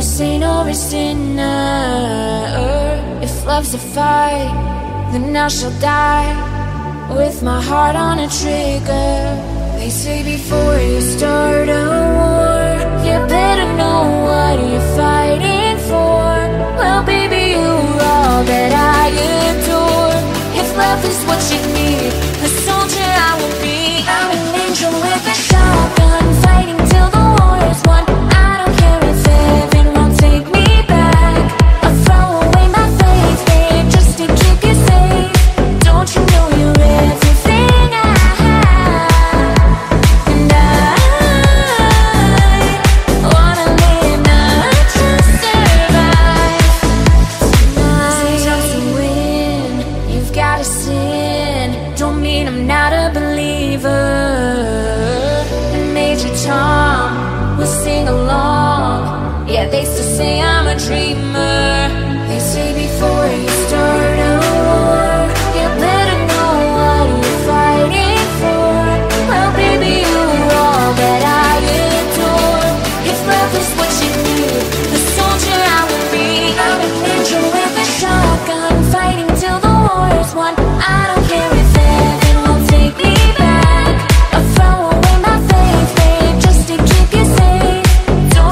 a saint or a sinner. If love's a fight, then I shall die with my heart on a trigger. They say before you start a war, you better know what you're fighting for. Well, baby, you're all that I adore. If love is what you need, a soldier I will be. I'm an angel with a shotgun, fighting till the war is won. I don't care if heaven won't take me back. I'll throw away my faith, babe, just to keep you safe. Don't you know you're everything I have? And I wanna live, not just survive. Tonight, sometimes you win, you've gotta sin. Don't mean I'm not a believer. Major Tom we'll sing along. Yeah, they still say I'm a dreamer. They say before you start a war, you better know what you're fighting for. Well, baby, you're all that I adore. If love is what you need, the soldier I will be. I'm an angel with a shotgun, fighting till the war is won. I don't care if heaven won't take me back. I'll throw away my faith, babe, just to keep you safe. But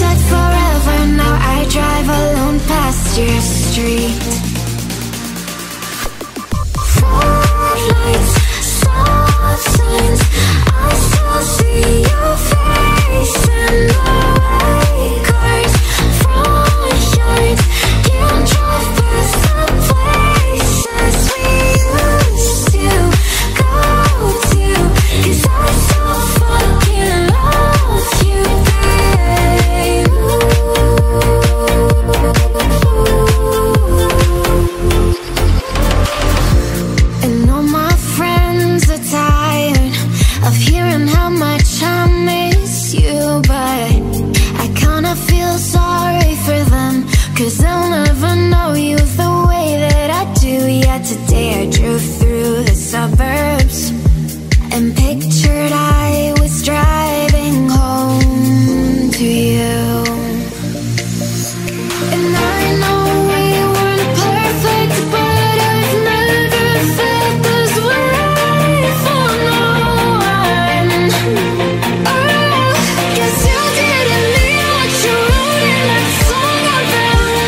said forever, now I drive alone past your street. Floodlights, stop signs, I still see your face in the white cars, front yards. Can't drive past the places we used to go to, 'cause I still fucking love you, babe. And all my friends are tired of hearing how much I miss you, but I kinda feel sorry for them, 'cause they'll never know you the way that I do. Yeah, today I drove through the suburbs and pictured I was driving home to you. And I know we weren't perfect, but I've never felt this way for no one. Oh, 'cause you didn't mean what you wrote in that song about me.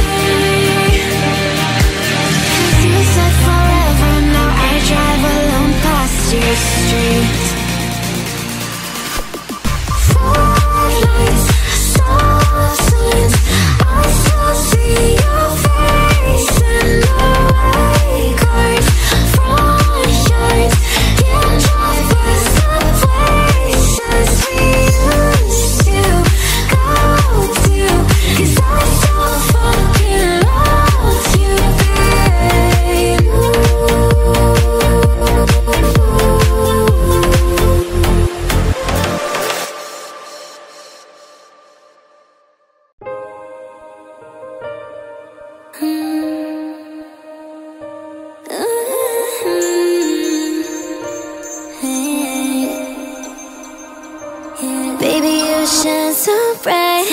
'Cause you said forever, now I drive alone past your street. Floodlights, stop signs, I still see your face in the white cars, front yards. Can't drive past the places we used to go to, 'cause I still fucking love you, babe. Baby, you shine so bright.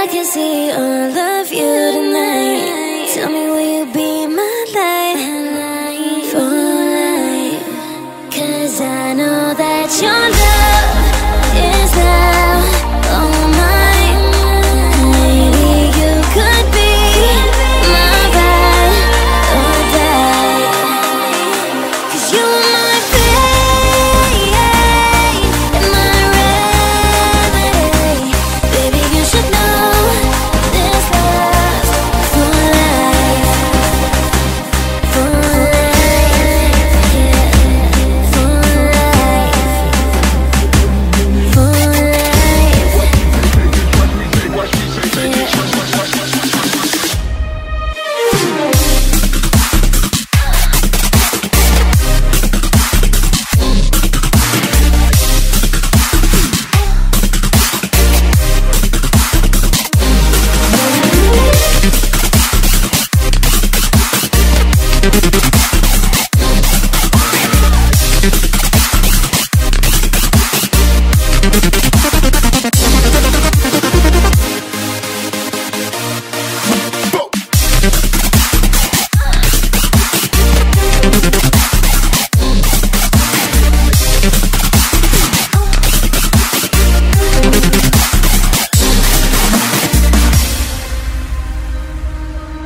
I can see all of you tonight. Tell me, will you be my light for life? 'Cause I know that your love is now all mine. Maybe you could be my ride or die. 'Cause you are my babe and my remedy. Baby, you should know this love for life, for life, yeah, for life, for life.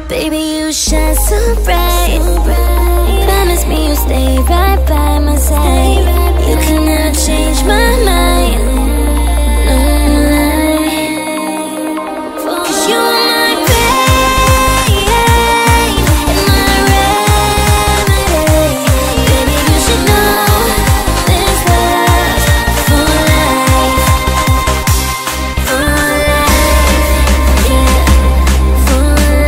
Baby, you shine so bright. Promise me you'll stay right by my side. You cannot change my mind. No lie. 'Cause you are my babe and my remedy. Baby, you should know this love for life, for life, yeah, for life. For life, for life.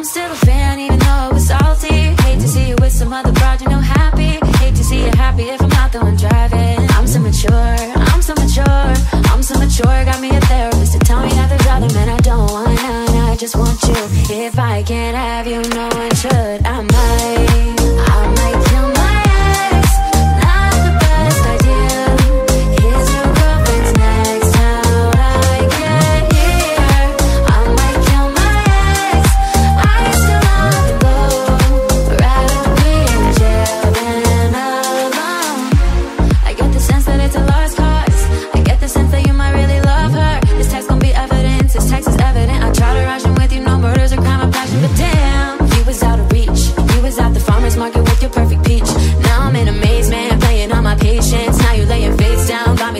I'm still a fan even though it was salty. Hate to see you with some other broad, you're no happy. Hate to see you happy if I'm not the one driving. I'm so mature, I'm so mature, I'm so mature. Got me a therapist to tell me that there's other men I don't want, and I just want you. If I can't have you, no one should. I might kill myself.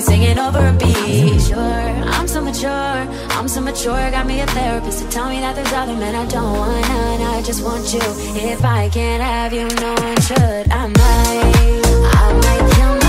Singing over a beat. I'm so mature, I'm so mature. Got me a therapist to tell me that there's other men I don't want, and I just want you. If I can't have you, no one should. I might kill myself.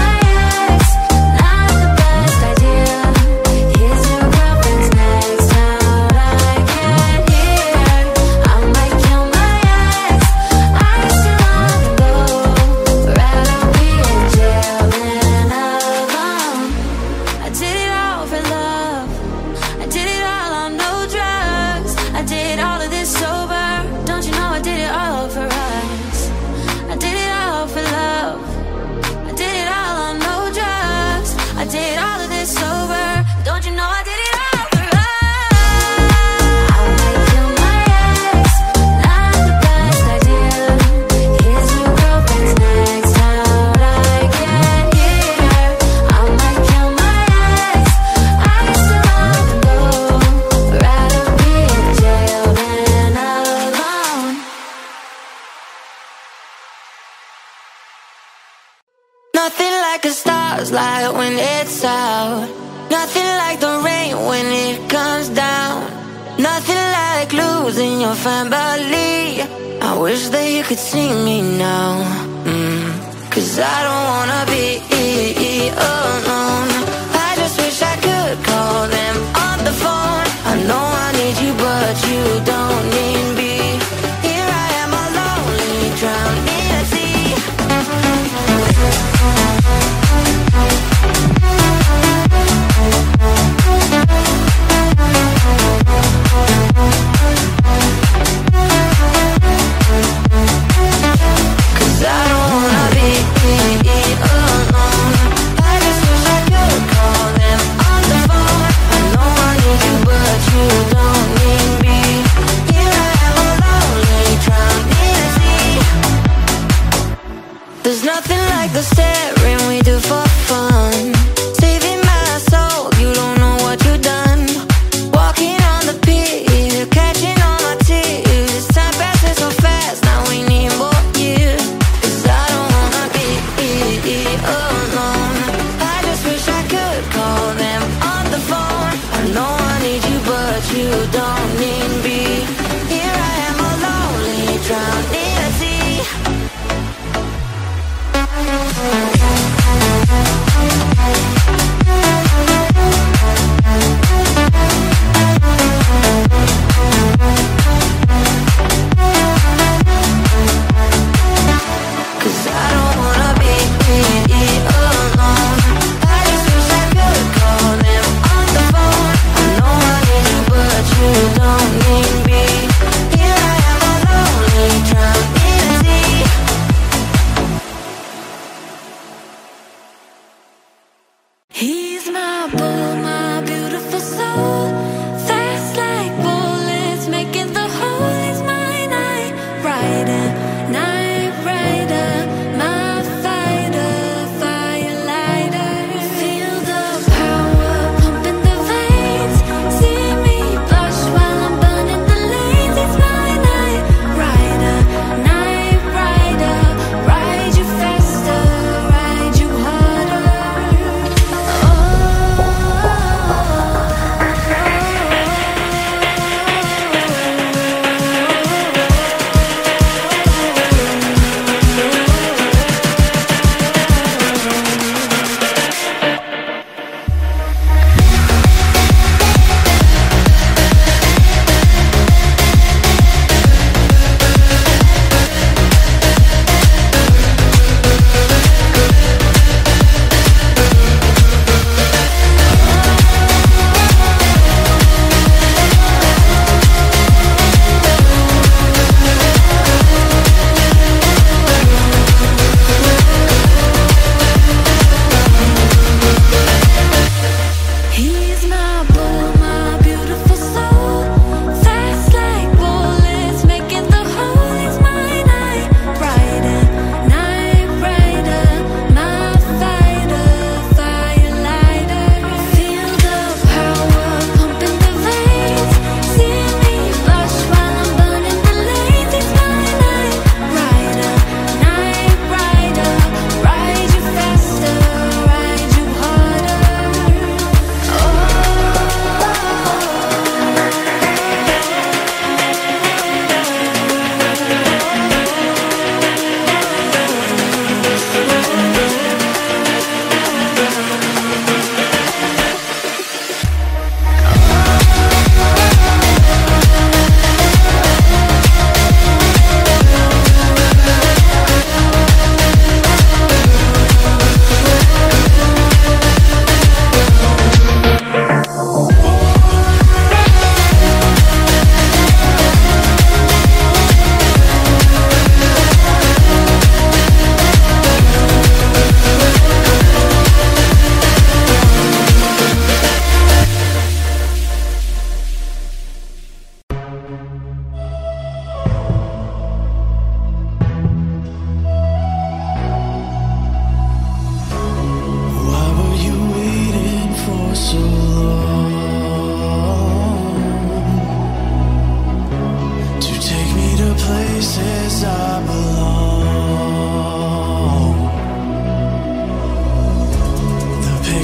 Nothing like the stars light when it's out. Nothing like the rain when it comes down. Nothing like losing your family. I wish that you could see me now. 'Cause I don't wanna be alone. I just wish I could call them on the phone. I know I need you, but you don't need me. Here I am alone, drowning. You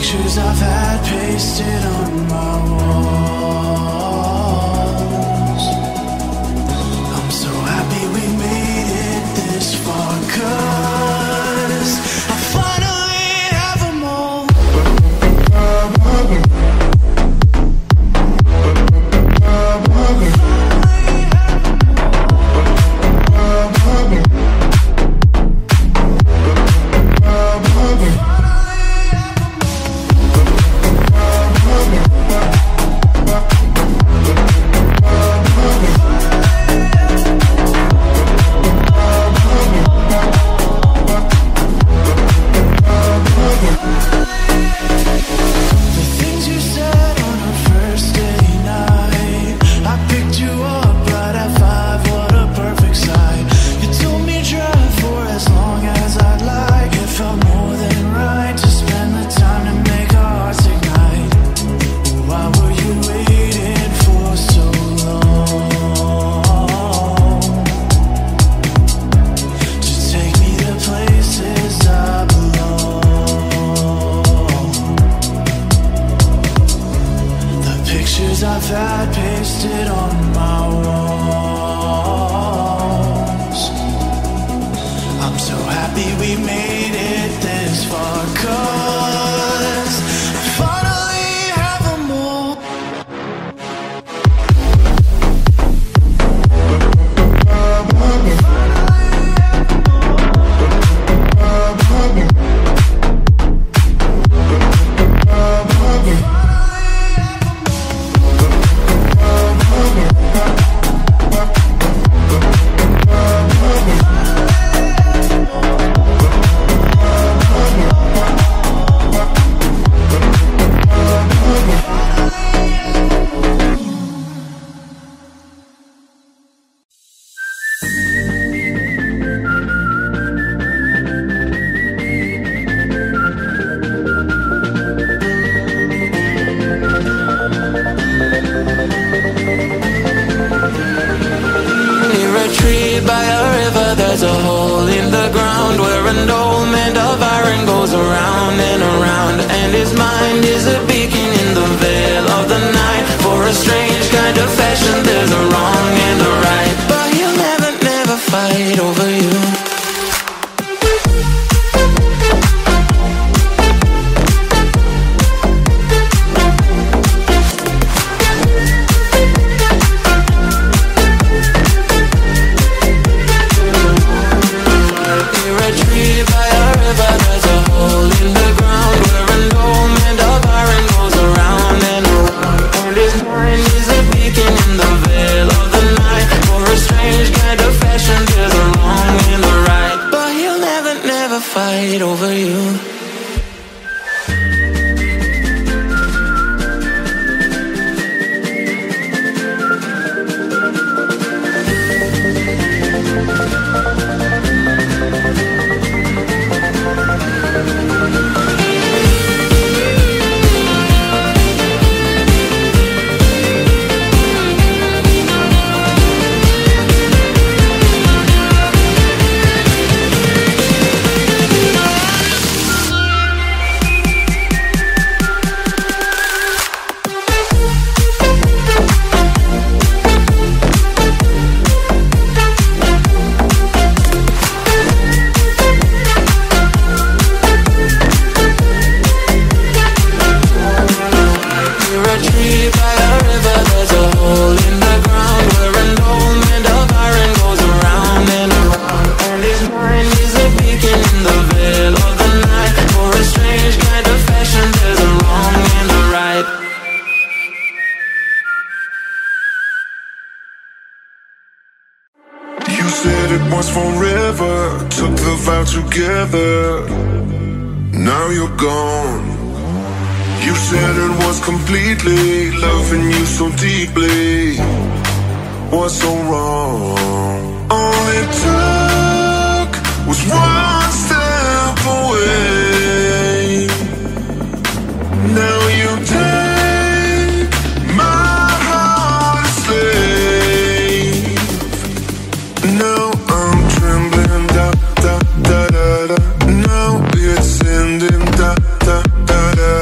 pictures I've had pasted on my walls. I'm so happy we made it this far, 'cause I finally have them all. I've had pasted on my walls. I'm so happy we made it this far, 'cause I finally have them all. By a river, there's a hole in the ground where an old man of iron goes around and around, and his mind is a beacon in the veil of the night. For a strange kind of fashion, there's a wrong and a right, but he'll never fight over you. Fight over you. Said it was forever, took the vow together. Now you're gone. You said it was completely, loving you so deeply. What's so wrong? All it took was one step away. Now you take my heart as slave. Now I'm trembling, da da da da da. Now it's ending, da da da da.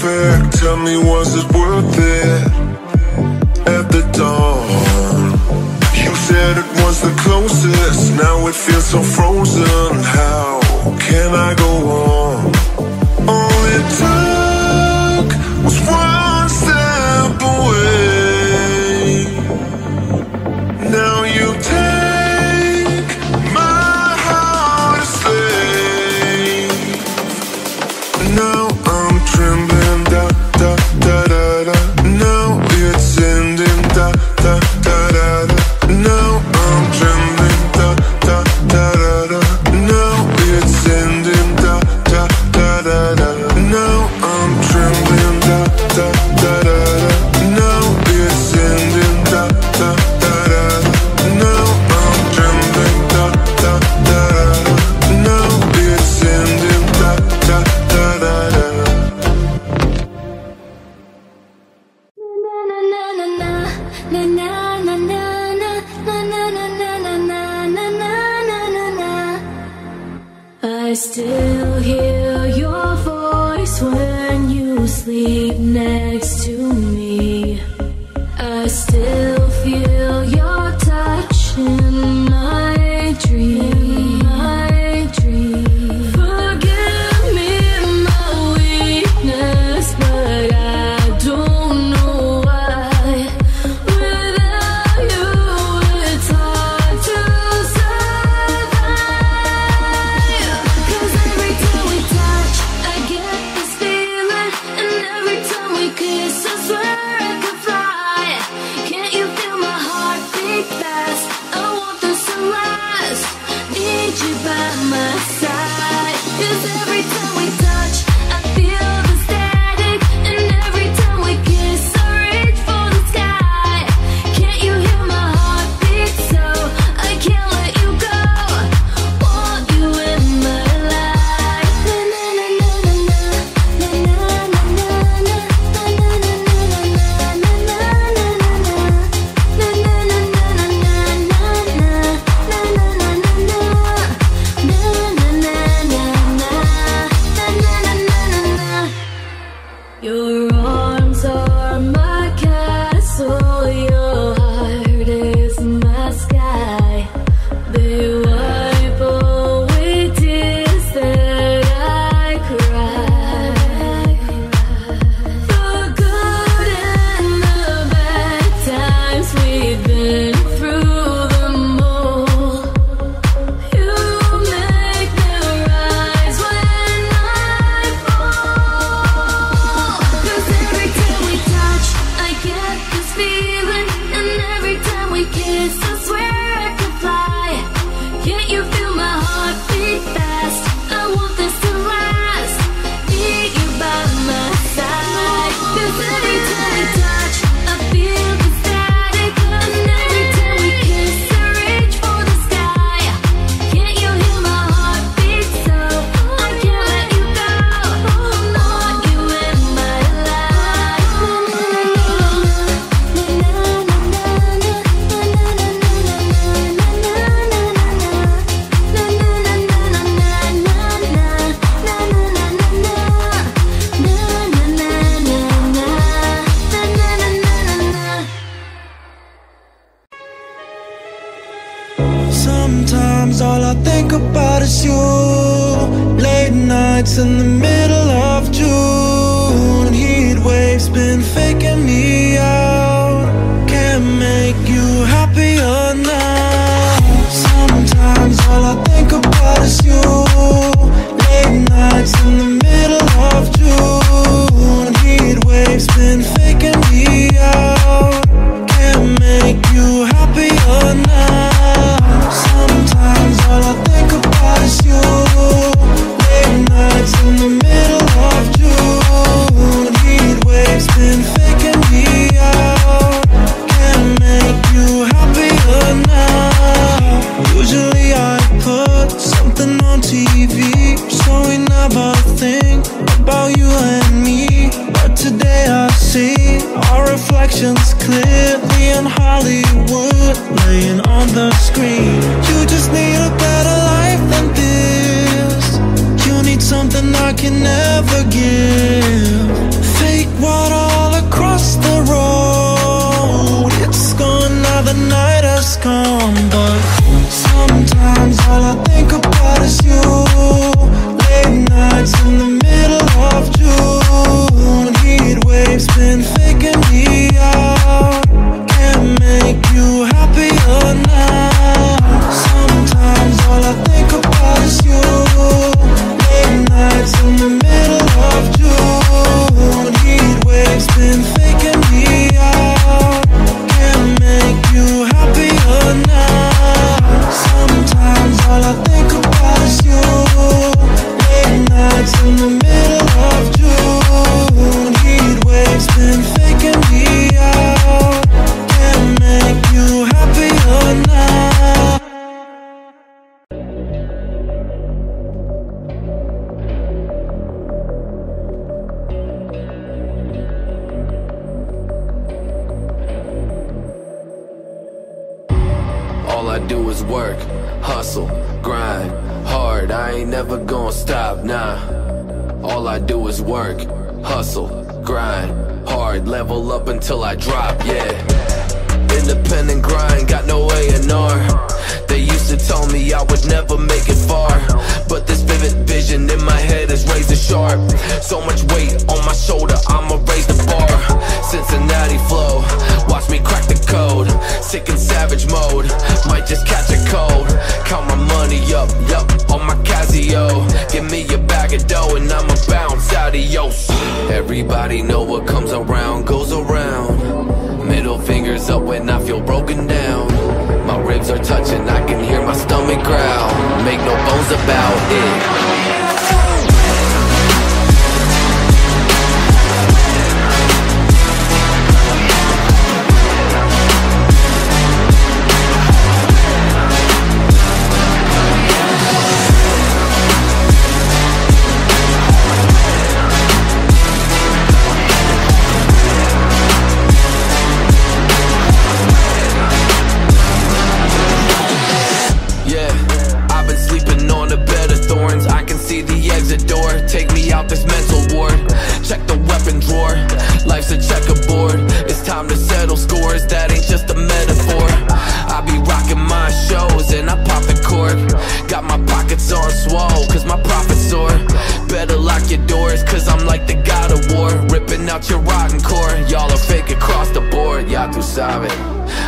perfect. Tell me, was it worth it? At the dawn, you said it was the closest. Now it feels so frozen. How can I go on? All it took was one step away. Now you take my heart to save. Now I'm trembling, da da da da da. Now it's ending, da da da da da. Now I'm trembling, da da da da da. Now it's ending, da da da da da. Now I'm trembling, da da da da da. Now it's ending, da da da da. Now I'm trembling, da da da da. Now it's ending, da da da da da. I still hear your voice when you sleep next to me. I still feel your touch in my dream. Forgive me my weakness, but I don't know why. Without you, it's hard to survive. 'Cause every time we touch, I get this feeling, and every time we kiss, I swear I could fly. Can't you feel my heart beat fast? I want this to last. Need you by my side. 'Cause every time we touch, I feel the static, and every time we kiss, I reach for the sky. Can't you hear my heart beat? So I can't let you go. Want you in my life. Na na na na na na na na na na na na na your arms are my castle, your heart is my sky. They wipe away tears that I cry. The good and the bad times we've been through them all. You make them rise when I fall. 'Cause every time we touch, I get this feeling, and every time we kiss, I swear I could fly. Can't you feel my heart beat fast? I want this to last. Need you by my side. 'Cause every time we touch, I feel the static, and every time we kiss, I reach for the sky. Can't you hear my heart beat? So I can't let you go. Want you in my life. Sometimes all I think about is you. Late nights in the middle of June. Heat waves been faking me out. Can't make you happier now. Sometimes all I think about is you. Late nights in the middle of June. Heat waves been faking me out. Can't make you happier now. Sometimes all I think about is you. Late nights in the middle of June. Heat waves been faking me out. Can't make you happier now. Usually I put something on TV, so we never think about you and me. But today I see our reflections clearly in Hollywood, laying on the screen. You just need a better life than this. You need something I can never give. work, hustle, grind hard. I ain't never gonna stop, nah. All I do is work, hustle, grind hard. Level up until I drop, yeah. Independent grind, got no A&R. They used to tell me I would never make it far, but this vivid vision in my head is razor sharp. So much weight on my shoulder, I'ma raise the bar. Cincinnati flow, watch me crack the code. Sick and savage mode, might just catch a cold. Count my money up, yup, on my Casio. Give me a bag of dough and I'ma bounce, adios. Everybody know what comes around goes around. Middle fingers up when I feel broken down. My ribs are touching, I can hear my stomach growl. Make no bones about it.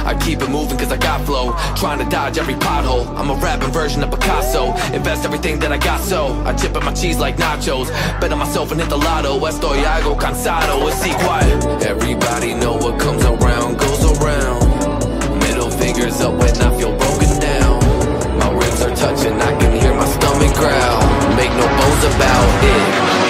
I keep it moving cause I got flow. Trying to dodge every pothole, I'm a rapping version of Picasso. Invest everything that I got, so I chip in my cheese like nachos. Bet on myself and hit the lotto. Estoy algo cansado, es igual. Everybody know what comes around goes around. Middle fingers up when I feel broken down. My ribs are touching, I can hear my stomach growl. Make no bones about it.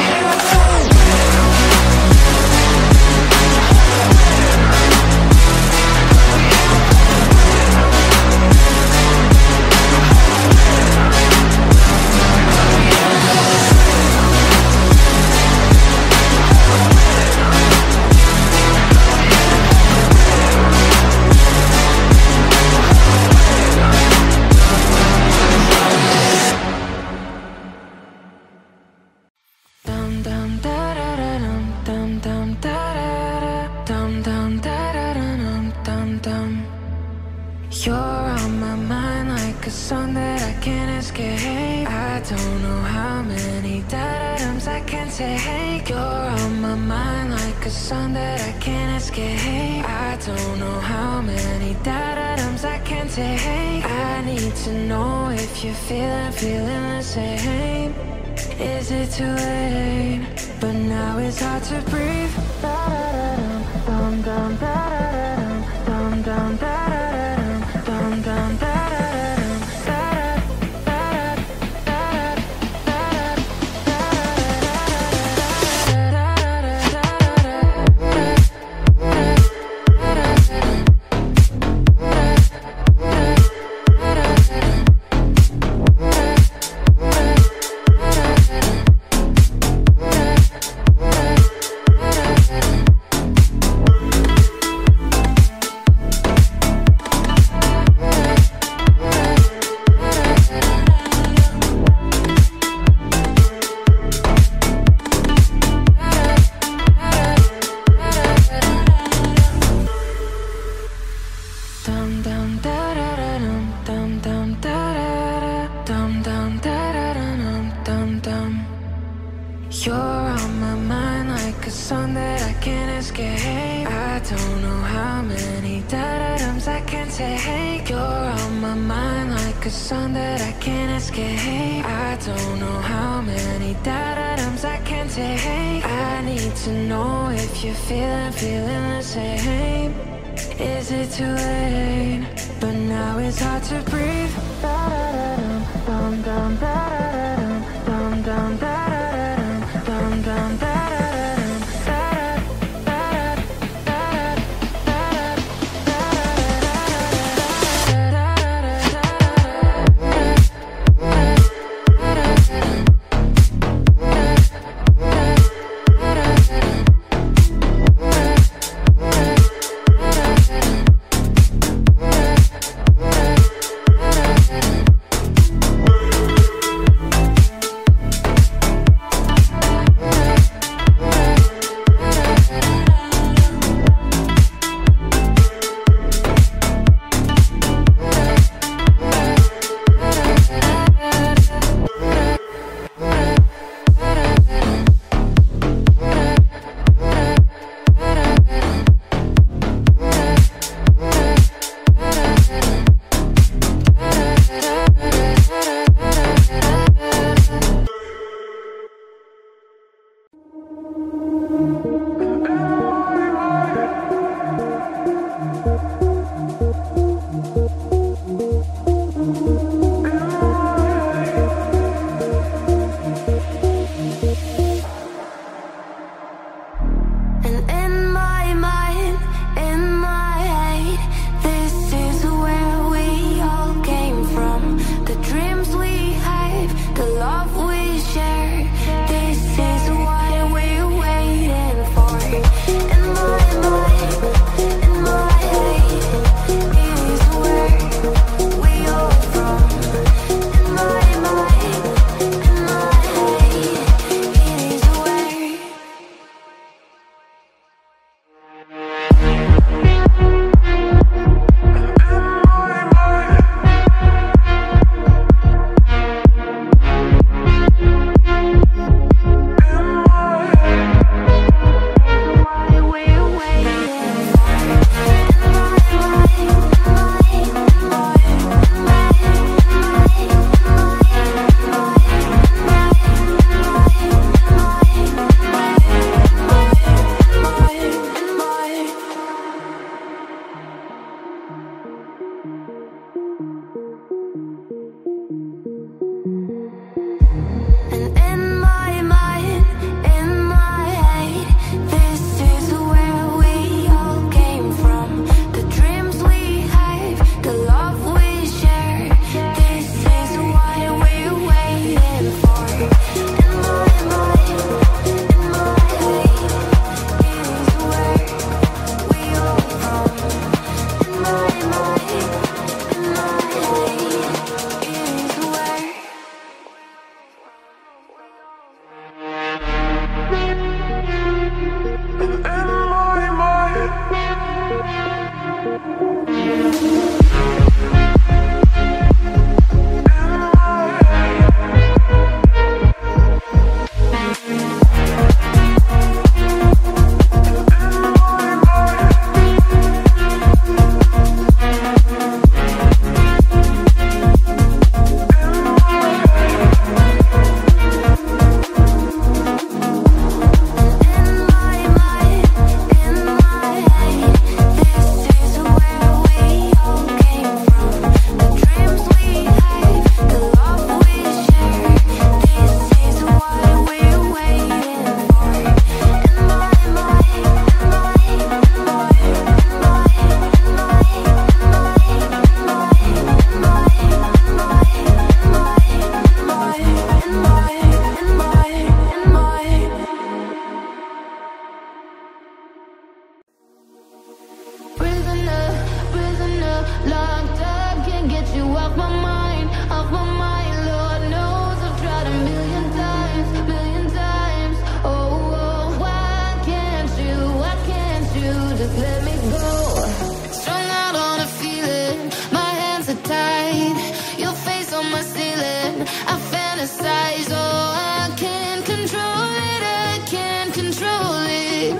I fantasize, oh, I can't control it, I can't control it.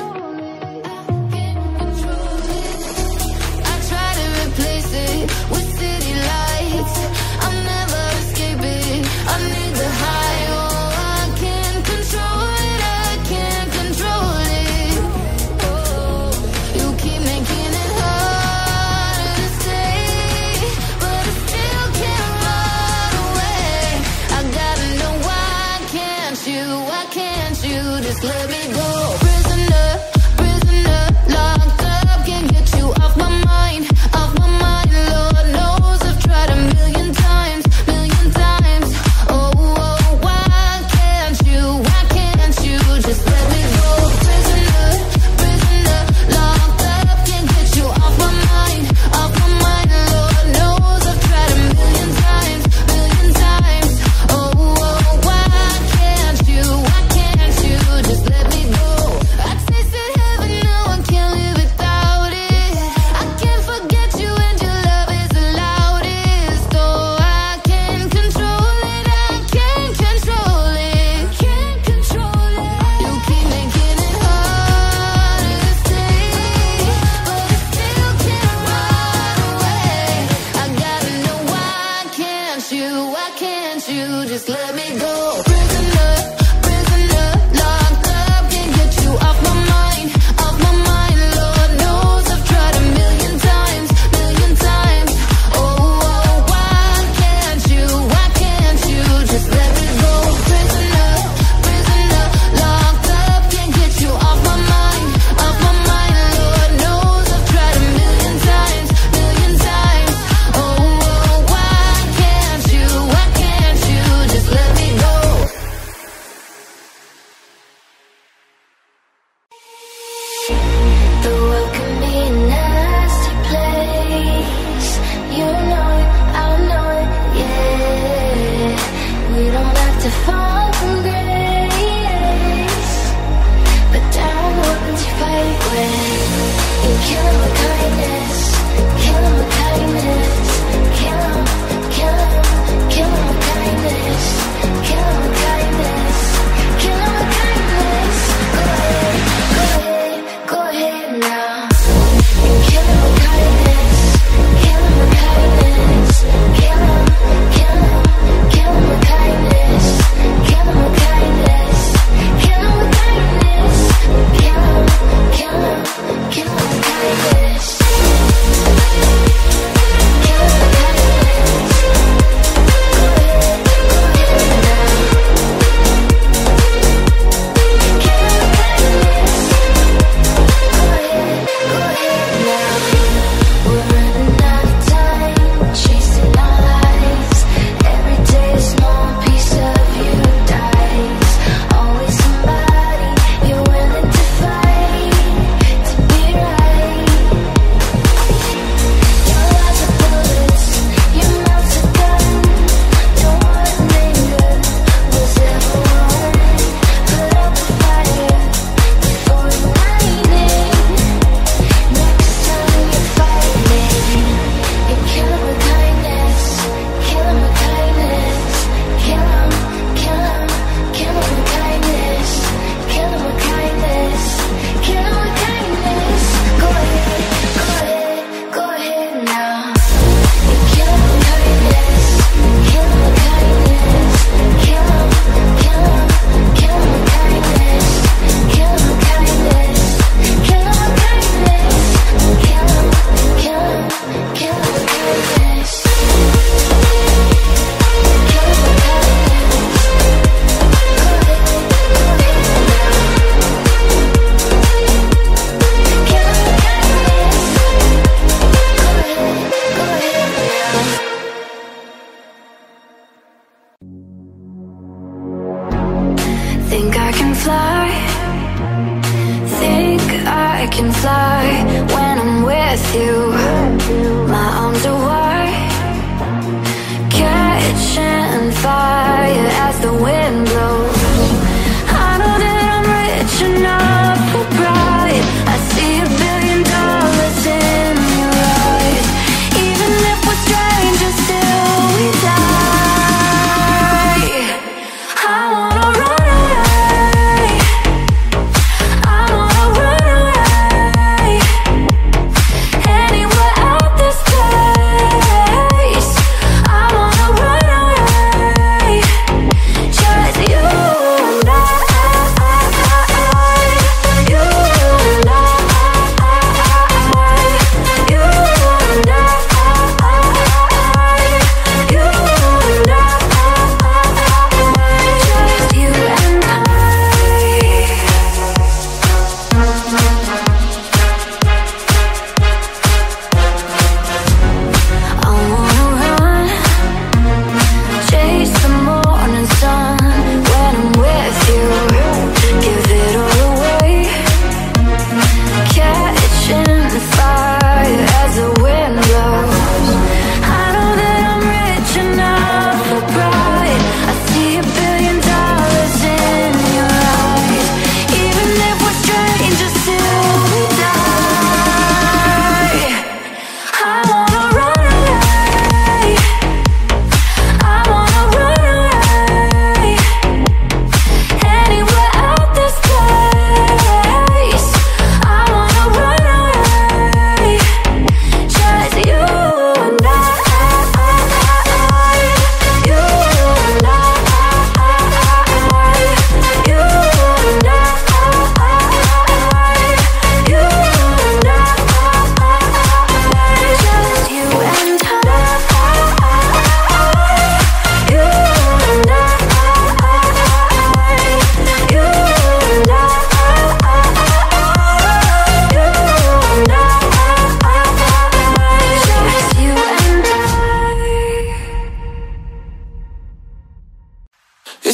I try to replace it with city lights. I'm never escaping, I need the high, oh, I can't control it, I can't control it. Oh, you keep making it harder to stay, but I still can't run away. I gotta know why can't you just let me go? Prisoner, prisoner, locked up, can't get you off my mind, off my mind. Lord knows I've tried a million times, oh, oh, why can't you just let me go? Prisoner, prisoner, locked up, can't get you off my mind, Lord knows I've tried a million times, oh, oh, why can't you just let me go? I tasted heaven, now I can't live without it. I can't forget you and your love is the loudest. Oh, I can't control it, I can't control it. Can't control it. You keep making it harder to stay, but I still can't run away. I gotta know why can't you just let me go? Prisoner, prisoner, locked up, can't get you off my mind, Lord knows I've tried a million times, oh, oh, why can't you just let me go? Prisoner, prisoner, locked up, can't get you off my mind, Lord knows I've tried a million times, oh, oh, why can't you just let me go? The world can be a nasty place. You know it, I know it, yeah. We don't have to fall from grace, but downwards you fight with. You kill 'em with kindness, kill 'em with kindness, kill 'em, kill 'em, kill 'em with kindness, kill 'em with kindness, kill 'em with kindness. Go ahead, go ahead, go ahead now. You kill 'em with kindness, kill 'em with kindness, kill 'em, kill 'em, kill 'em with kindness.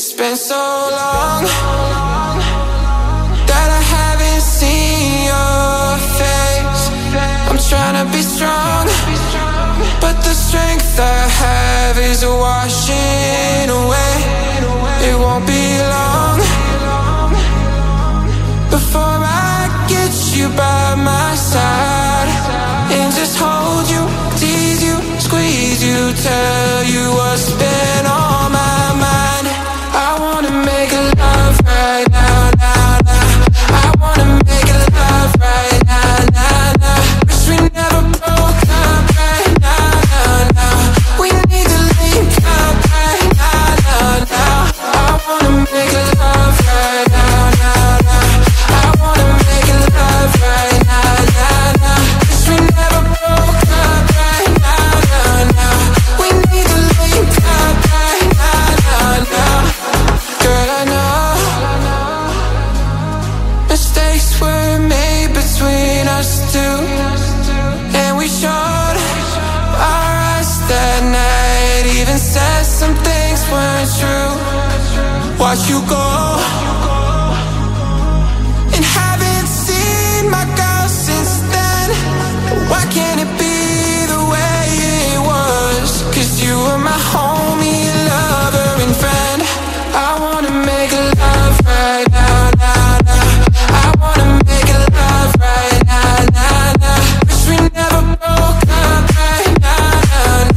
It's been so long that I haven't seen your face. I'm trying to be strong, but the strength I have is washing away. It won't be long before I get you by my side and just hold you, tease you, squeeze you, tell you what's been on my mind. Watch you go, and haven't seen my girl since then. Why can't it be the way it was? Cause you were my homie, lover, and friend. I wanna make a love right now, now, now. I wanna make a love right now, now, now. Wish we never broke up right now,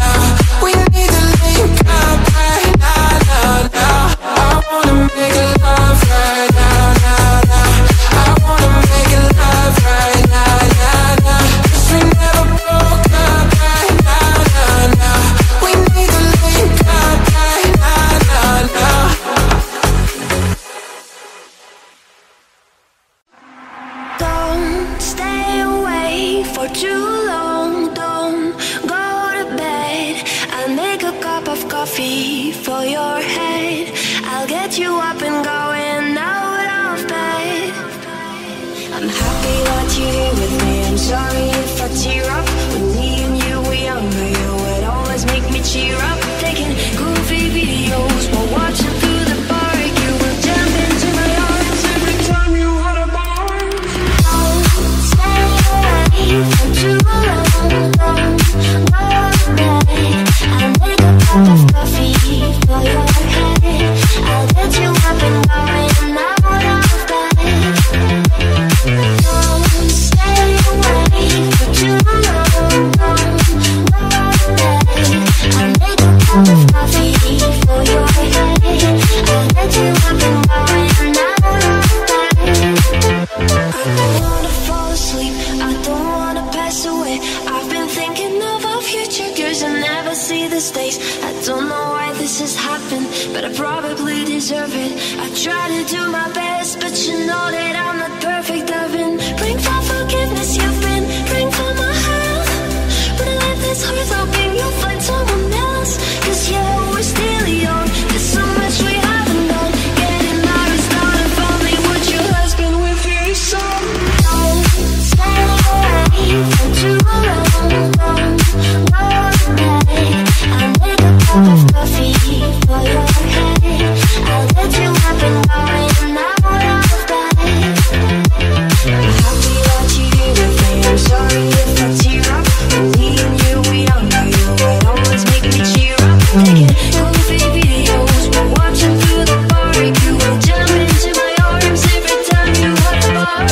now, now. We need to link up right now, now, now. I wanna make a love right now, now, now. I wanna make a love right now, now, now. Cause we never broke up right now, now, now. We need to link up right now, now, now. Don't stay away for too long. Don't go to bed. I'll make a cup of coffee for your head. I'll get you up and going out of bed. I'm happy that you're here with me. I'm sorry if I tear up. When me and you were younger, you would always make me cheer up. Taking goofy videos while watching through the park. You will jump into my arms every time you had a bar. Don't stay away for too long. Don't go away. I'll make a cup of coffee for your head. I'll get you up and going out of bed. Don't stay away for too long. Don't go to bed. I'll make a cup of coffee for your head. I'll get you up and going out of bed. I don't wanna fall asleep. I don't wanna pass away. I've been thinking of our future years and never see this days. I don't know why this has happened, but I probably deserve it. I try to do my best, but you know that I'm not perfect. I've been praying for forgiveness, you've been praying for my health. When I let this hurt, hoping you'll find someone else. Cause yeah, we're still young, there's so much we haven't done. Getting out is not a family, would your husband with your son? Don't stay away for too long. I'll make a cup of coffee for your head. I'll get you up and going out of bed. I'm happy that you're here with me. I'm sorry if I tear up. When me and you were younger, you would always make me cheer up. Taking goofy videos while watching through the park. You will jump into my arms every time you walk the park.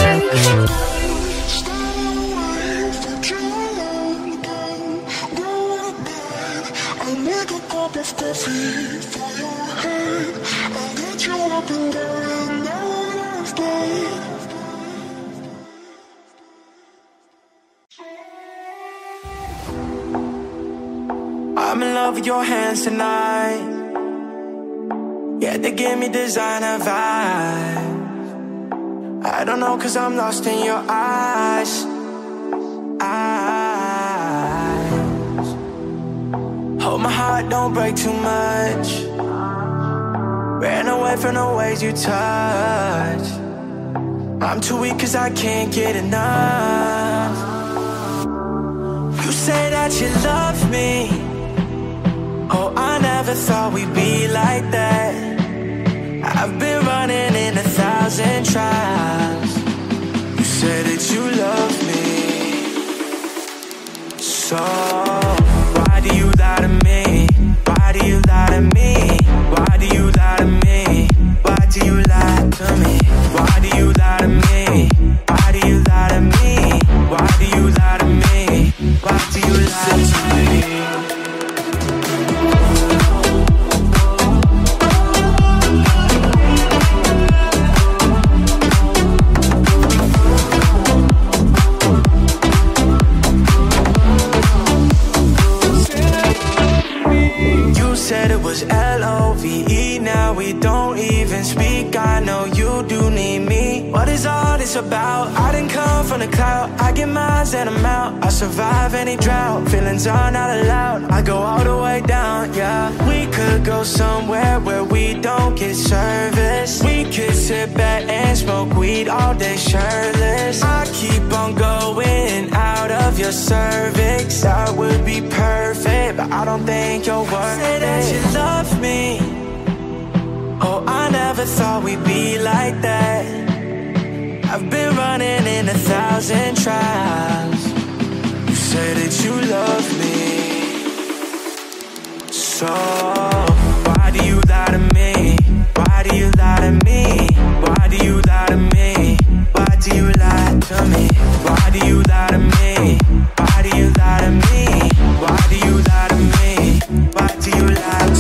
Coffee for your head. I'll get you up and going out of bed. I'm in love with your hands tonight. Yeah, they give me designer vibes. I don't know, cause I'm lost in your eyes. Hope my heart don't break too much. Ran away from the ways you touch. I'm too weak cause I can't get enough. You say that you love me. Oh, I never thought we'd be like that. So why do you lie to me? Why do you lie to me? Why do you lie to me? Why do you lie to me? Why do you lie to me? Why do you lie to me? Why do you lie to me? Why do you lie to me? L-O-V-E, now we don't even speak. I know you do need me. What is all this about? I didn't come from the cloud. I get mines and I'm out. I survive any drought. Feelings are not allowed. I go all the way down, yeah. We could go somewhere where we don't get service. We could sit back and smoke weed all day shirtless. I keep on going out of your cervix. That would be perfect, but I don't think you're worth it. Say that you love me. Oh, I never thought we'd be like that. I've been running in 1,000 trials. You say that you love me. So why do you lie to me? Why do you lie to me? Why do you lie to me? Why do you lie to me? Why do you lie to me? Why do you lie to me? Why do you lie to me? Why do you lie to me?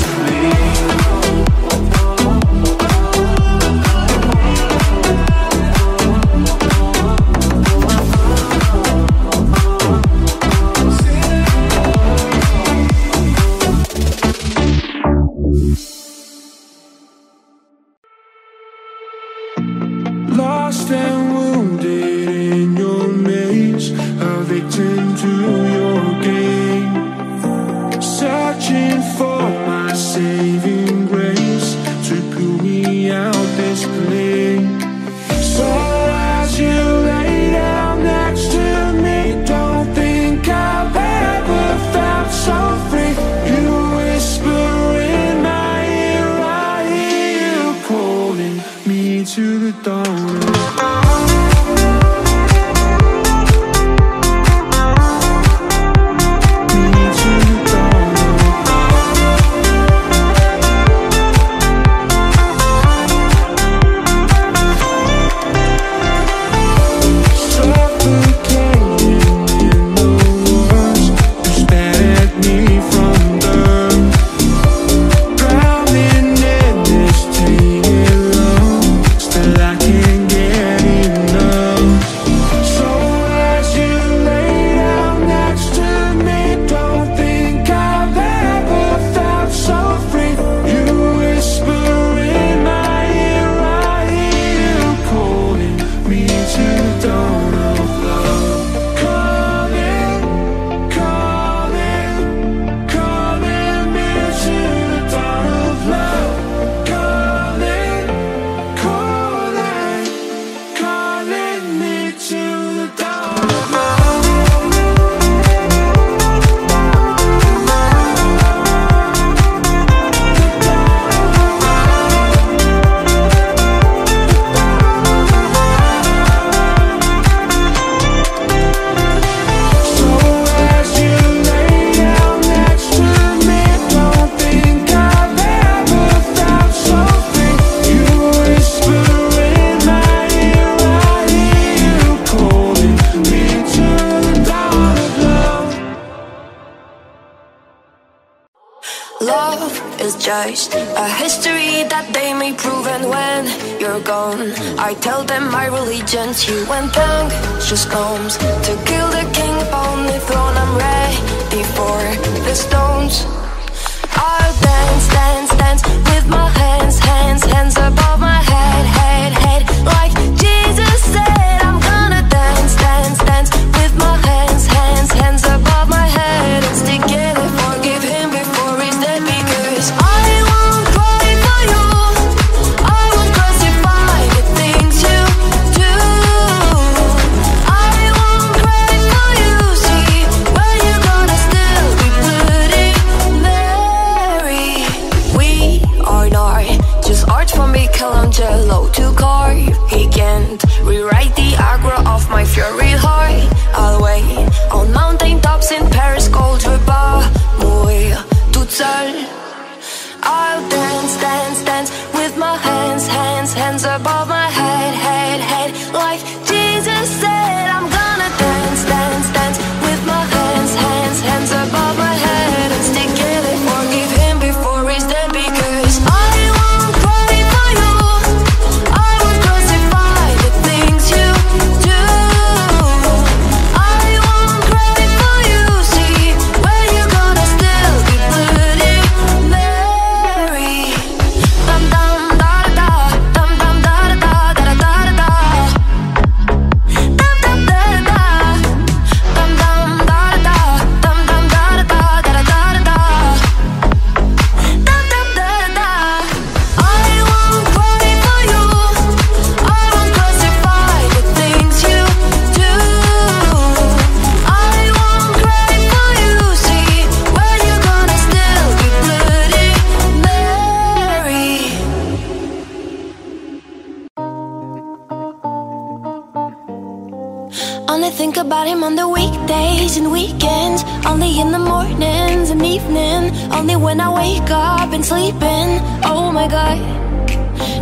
I think about him on the weekdays and weekends, only in the mornings and evening, only when I wake up and sleeping. Oh my God,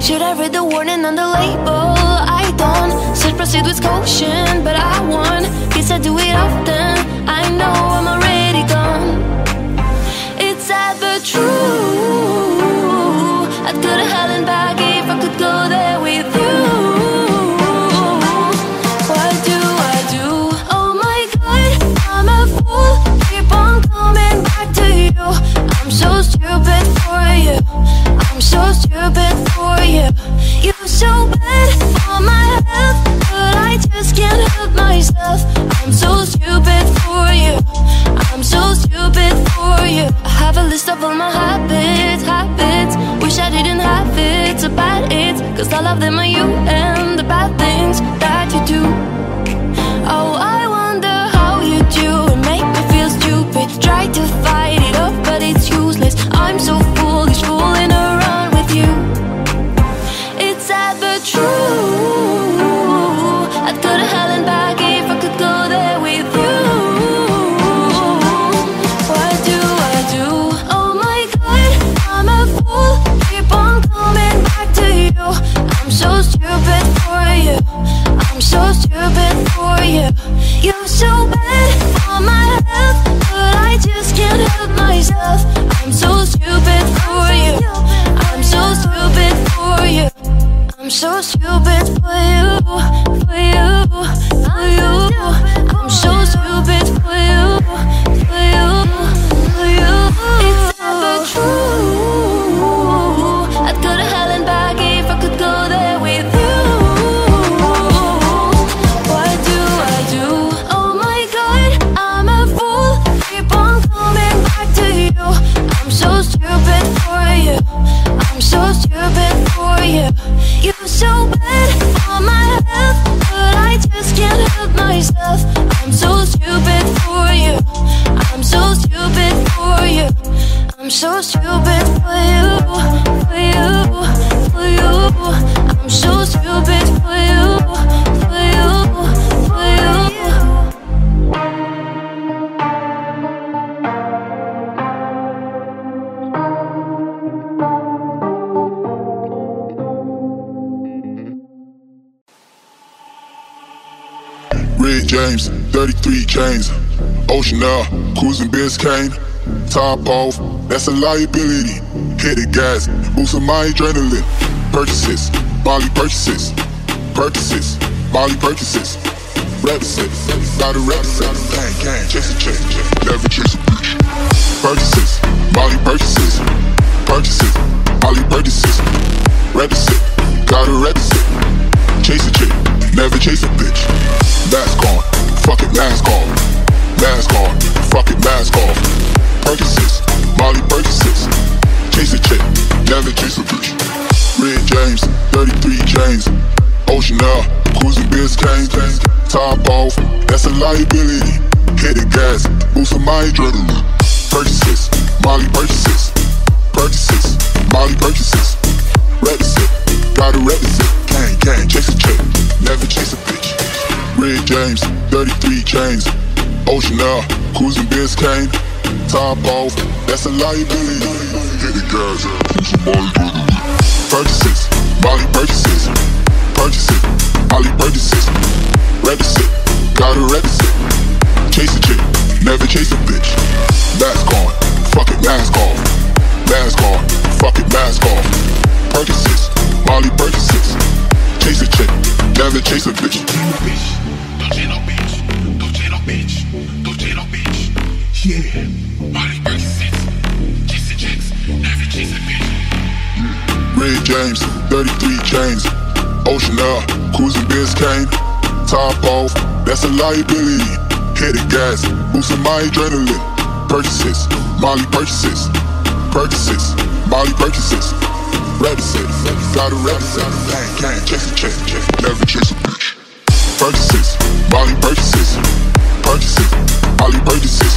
should I read the warning on the label? I don't. Should proceed with caution, but I won. Guess I do it often. I know I'm already gone. It's either true, I'd go to hell and back if I could go there with you. I'm so stupid for you, I'm so stupid for you. You're so bad for my health, but I just can't help myself. I'm so stupid for you, I'm so stupid for you. I have a list of all my habits. Wish I didn't have it, so bad it's, cause all of them are you and the bad things that you do. Oh, I wonder how you do and make me feel stupid. Try to fight it off, but it's useless. I'm so foolish, fooling around with you. It's either true, I'd go to hell and back if I could go there with you. What do I do? Oh my God, I'm a fool. Keep on coming back to you. I'm so stupid for you, I'm so stupid for you. You're so bad for my health, but I just can't help myself. I'm so stupid for you, I'm so stupid for you. I'm so stupid for you, for you, for you. I'm so stupid for you, for you, for you. It's never true, I'd go to hell and back if I could go there with you. I'm so stupid for you, I'm so stupid for you. You're so bad for my health, but I just can't help myself. I'm so stupid for you, I'm so stupid for you. I'm so stupid for you, for you, for you. I'm so stupid for you, for you, for you. James, 33 chains, Ocean Air, cruising Biscayne. Top off, that's a liability. Hit the gas, boosting my adrenaline. Purchases, Molly purchases. Purchases, Molly purchases. Represents, got a represent. Gang, gang, chase a check, never chase a bitch. Purchases, Molly purchases. Purchases, Molly purchases. Represent, got a represent. Chase a chick, never chase a bitch. Mask on, fuck it, mask on. Mask on, fuck it, mask off. Purchases, Molly purchases. Chase a chick, never chase a bitch. Red James, 33 chains. Ocean Air, cruising Biscayne. Top off, that's a liability. Hit the gas, boosting my adrenaline. Purchases, Molly purchases. Purchases, Molly purchases. Represent, gotta represent. Gang, gang, chase a chick, never chase a bitch. Red James, 33 chains. Ocean Air, cruising Biscayne. Top off, that's a liability. Hit the gas, push the Molly. Purchases, Molly purchases. Purchases, Molly purchases. Represent, gotta represent. Chase a chick, never chase a bitch. Mask on, fuck it, mask off. Mask on, fuck it, mask off. Purchases, Molly purchases. Chase a chick, never chase a bitch. Don't chase no bitch. Yeah. Molly purchases. Chase a chicks, never chase a bitch. Red James, 33 chains. Ocean Air, cruising Biscayne. Top off, that's a liability. Hit the gas, boosting my adrenaline. Purchases, Molly purchases. Purchases, Molly purchases. Represent, gotta represent. Gang, gang, chase a chick, never chase a bitch. Purchases, Molly purchases. Purchases, Molly purchases.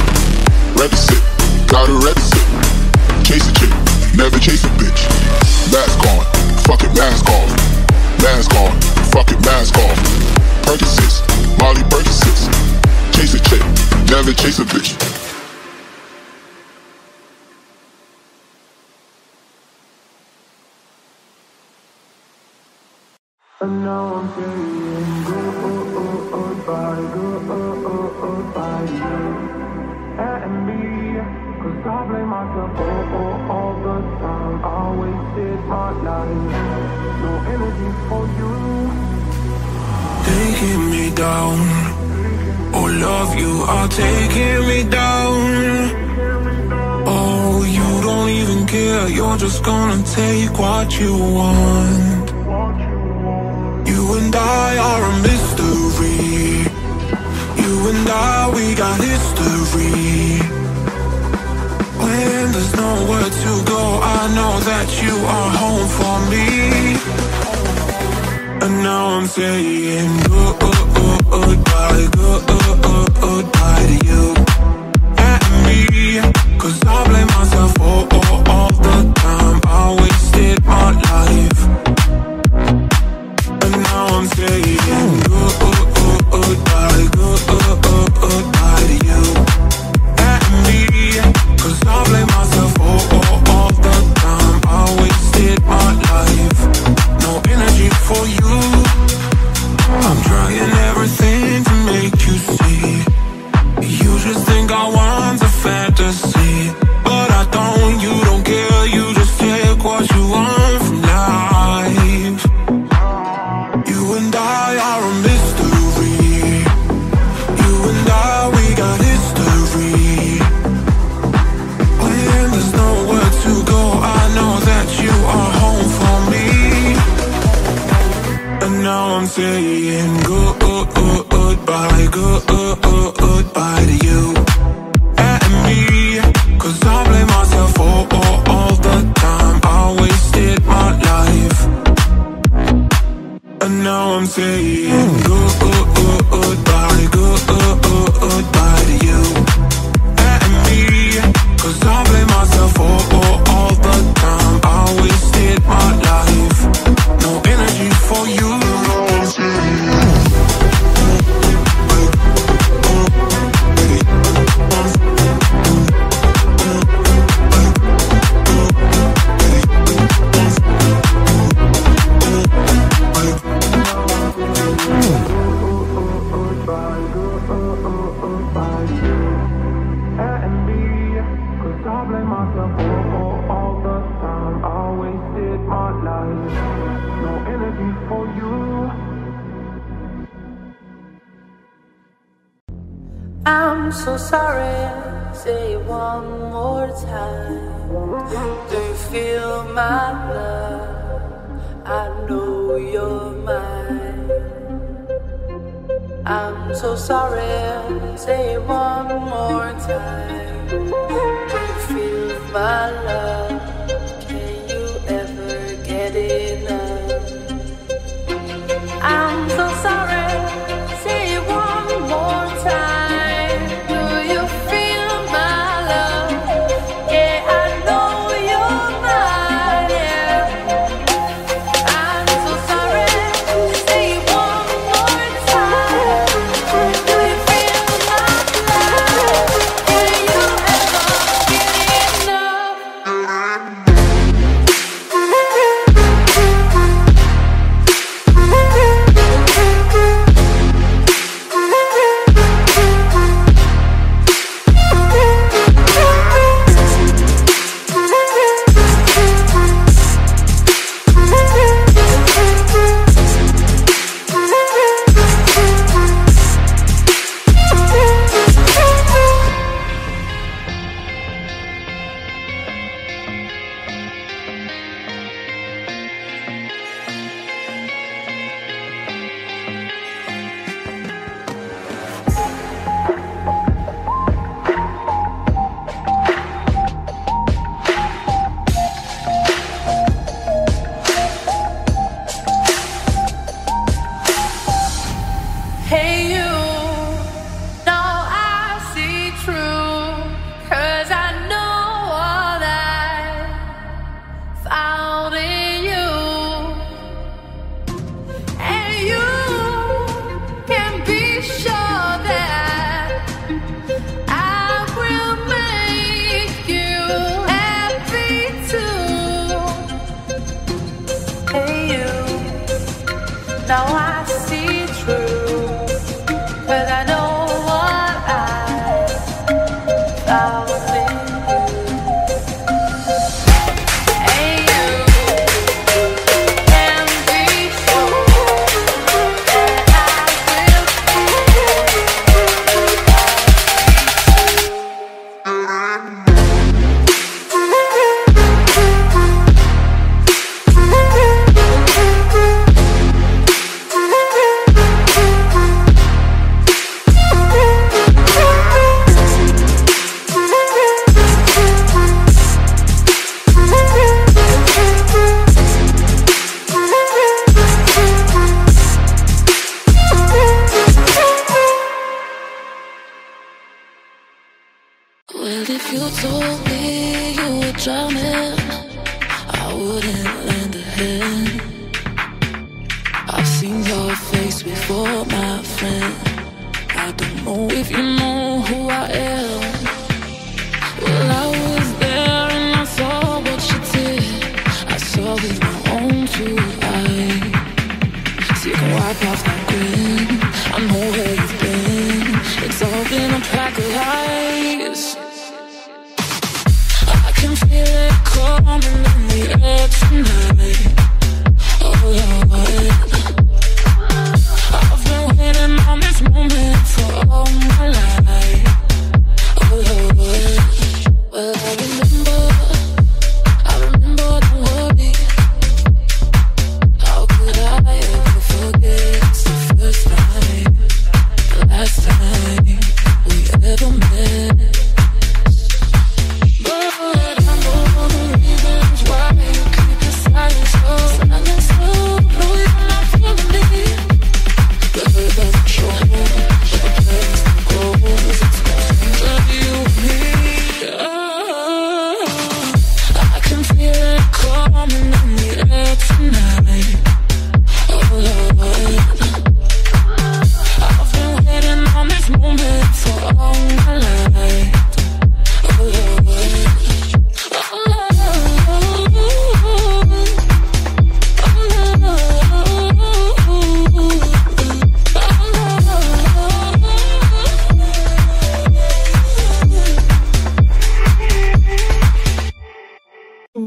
Represent, gotta represent. Chase a chick, never chase a bitch. Mask on, fuck it, mask off. Mask on, fuck it, mask off. Purchases, Molly purchases. chase a bitch. And now I'm feeling good by you and me, 'cause I blame myself all the time. I wasted my life, no energy for you. Taking me down, oh love, you are taking me down. Oh, you don't even care, you're just gonna take what you want. You and I are a mystery. You and I, we got history. When there's nowhere to go, I know that you are home for me. And now I'm saying goodbye, goodbye to you and me, 'cause I blame myself all the time. I wasted my life. I'm saying goodbye, goodbye to you and me, 'cause I blame myself all the time. I wasted my life, no energy for you. I'm trying everything to make you see. You just think I want a fantasy, but I don't, you don't care. You just take what you want from life. You and I are a mystery. You and I, we got history. When there's nowhere to go, I know that you are home for me. And now I'm saying goodbye, goodbye to you and me, 'cause I blame myself all the time. I wasted my life. And now I'm saying goodbye, goodbye to you and me, 'cause I blame myself all the time. I wasted my life, no energy for you. I'm so sorry, say it one more time. Do you feel my love? I know you're mine. I'm so sorry, say it one more time. Do you feel my love? Can you ever get enough? I'm so sorry, say it one more time. Now I see through, but I know what I found in you. And you can be sure that I will be true. Well, if you told me you were drowning, I wouldn't lend a hand. I've seen your face before, my friend. I don't know if you know who I am. Well, I was there and I saw what you did. I saw with my own two eyes. So you can wipe off that grin. I know where you've been. It's all been a pack of lies. I can feel it coming in the air tonight. Oh Lord, I've been waiting on this moment for all my life. Oh Lord, well I remember the worry. How could I ever forget the first time, the last time we ever met?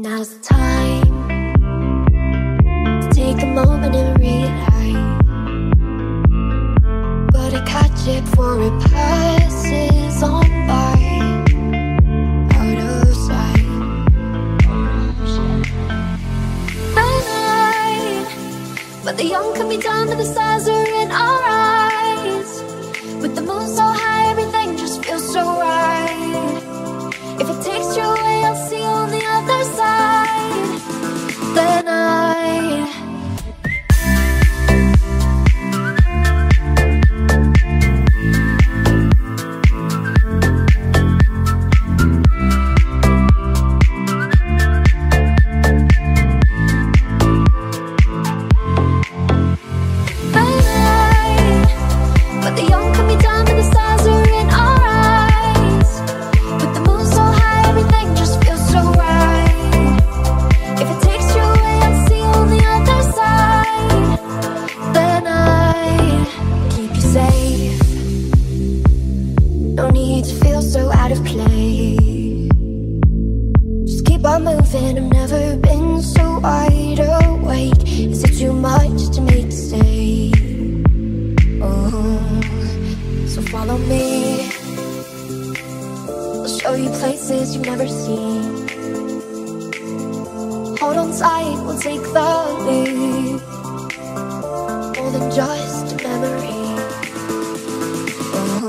Now's the time to take a moment and realize, but I catch it before it passes on by, out of sight. Night, but the young could be down, but the stars are in our eyes. With the moon so high, everything just feels so right. If it takes you away, I'll see you on the other side. The night. I've never been so wide awake. Is it too much to make stay? Oh, so follow me. I'll show you places you've never seen. Hold on tight, we'll take the lead. More than just a memory. Oh,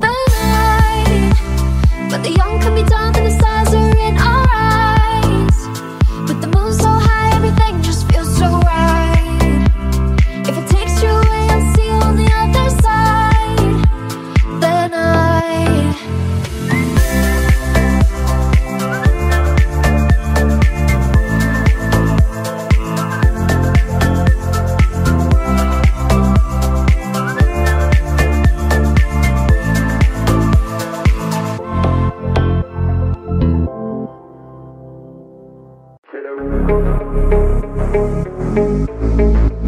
the night, but the young can be dumb and the stars are in our eyes. Thank you.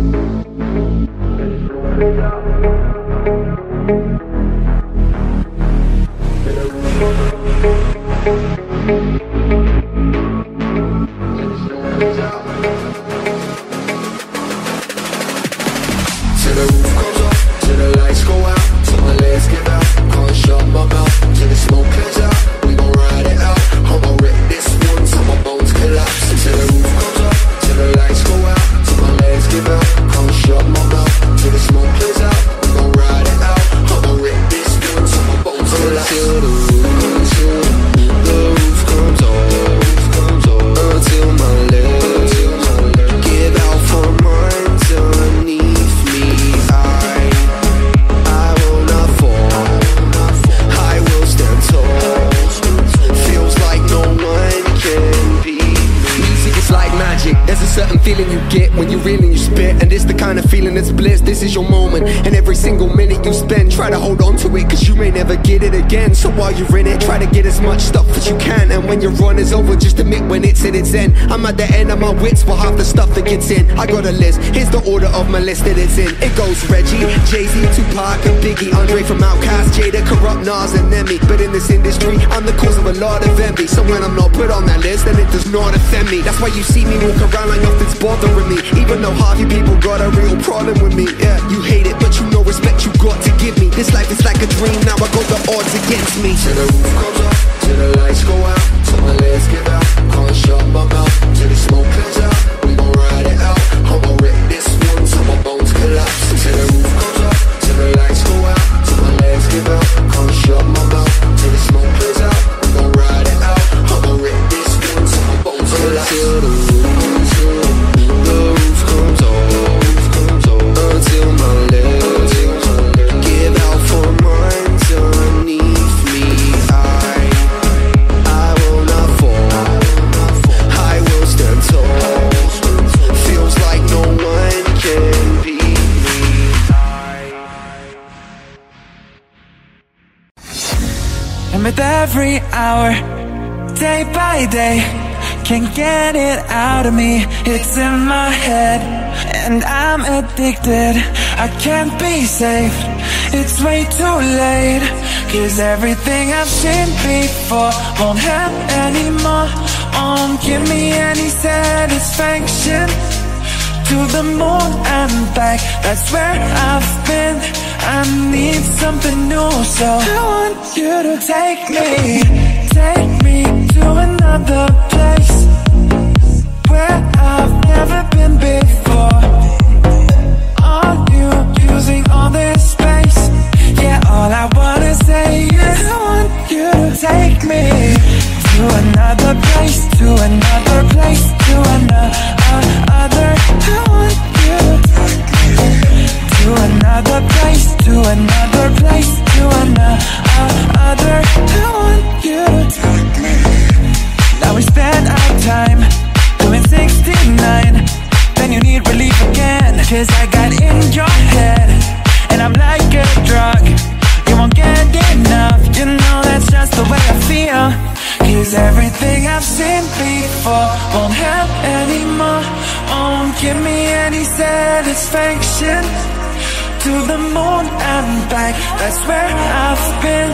certain feeling you get when you reel and you spit, and it's the kind of feeling that's bliss. This is your moment, and every single minute you spend, try to hold on to it, cause you may never get it again. So while you're in it, try to get as much stuff as you can, and when your run is over, just admit when it's at its end. I'm at the end of my wits for half the stuff that gets in. I got a list, here's the order of my list that it's in. It goes Reggie, Jay-Z, Tupac and Biggie, Andre from Outkast, Jada, Corrupt, Nas and Nemi. But in this industry, I'm the cause of a lot of envy, so when I'm not put on that list, then it does not offend me. That's why you see me walk around like nothing's bothering me, even though half you people got a real problem with me. Yeah, you hate it, but you know respect you got to give me. This life is like a dream, now I got the odds against me. Till the roof comes off, till the lights go out, till my legs give out, can't shut my mouth, till the smoke clears out, we gon' ride it out. I'm gon' rip this one till my bones collapse. Till the roof comes off, till the lights go out, till my legs give out, can't shut my mouth, till the smoke clears out, we gon' ride it out. I'm gon' rip this one till my bones collapse. Till the roof comes off, the roof comes off, until my legs give out for minds underneath me. I will not fall, I will stand tall. Feels like no one can beat me. And with every hour, day by day, can't get it out of me. It's in my head, and I'm addicted. I can't be saved, it's way too late. Cause everything I've seen before won't help anymore, won't give me any satisfaction. To the moon and back, that's where I've been. I need something new, so I want you to take me to another place where I've never been before. Are you using all this space? Yeah, all I wanna say is I want you to take me to another place, to another place, to another. I want you to another place, to another place, to another. I want you to take me. Now we spend our time doing 69, then you need relief again, cause I got in your head, and I'm like a drug, you won't get enough. You know that's just the way I feel, cause everything I've seen before won't help anymore, won't give me any satisfaction. To the moon and back, that's where I've been. I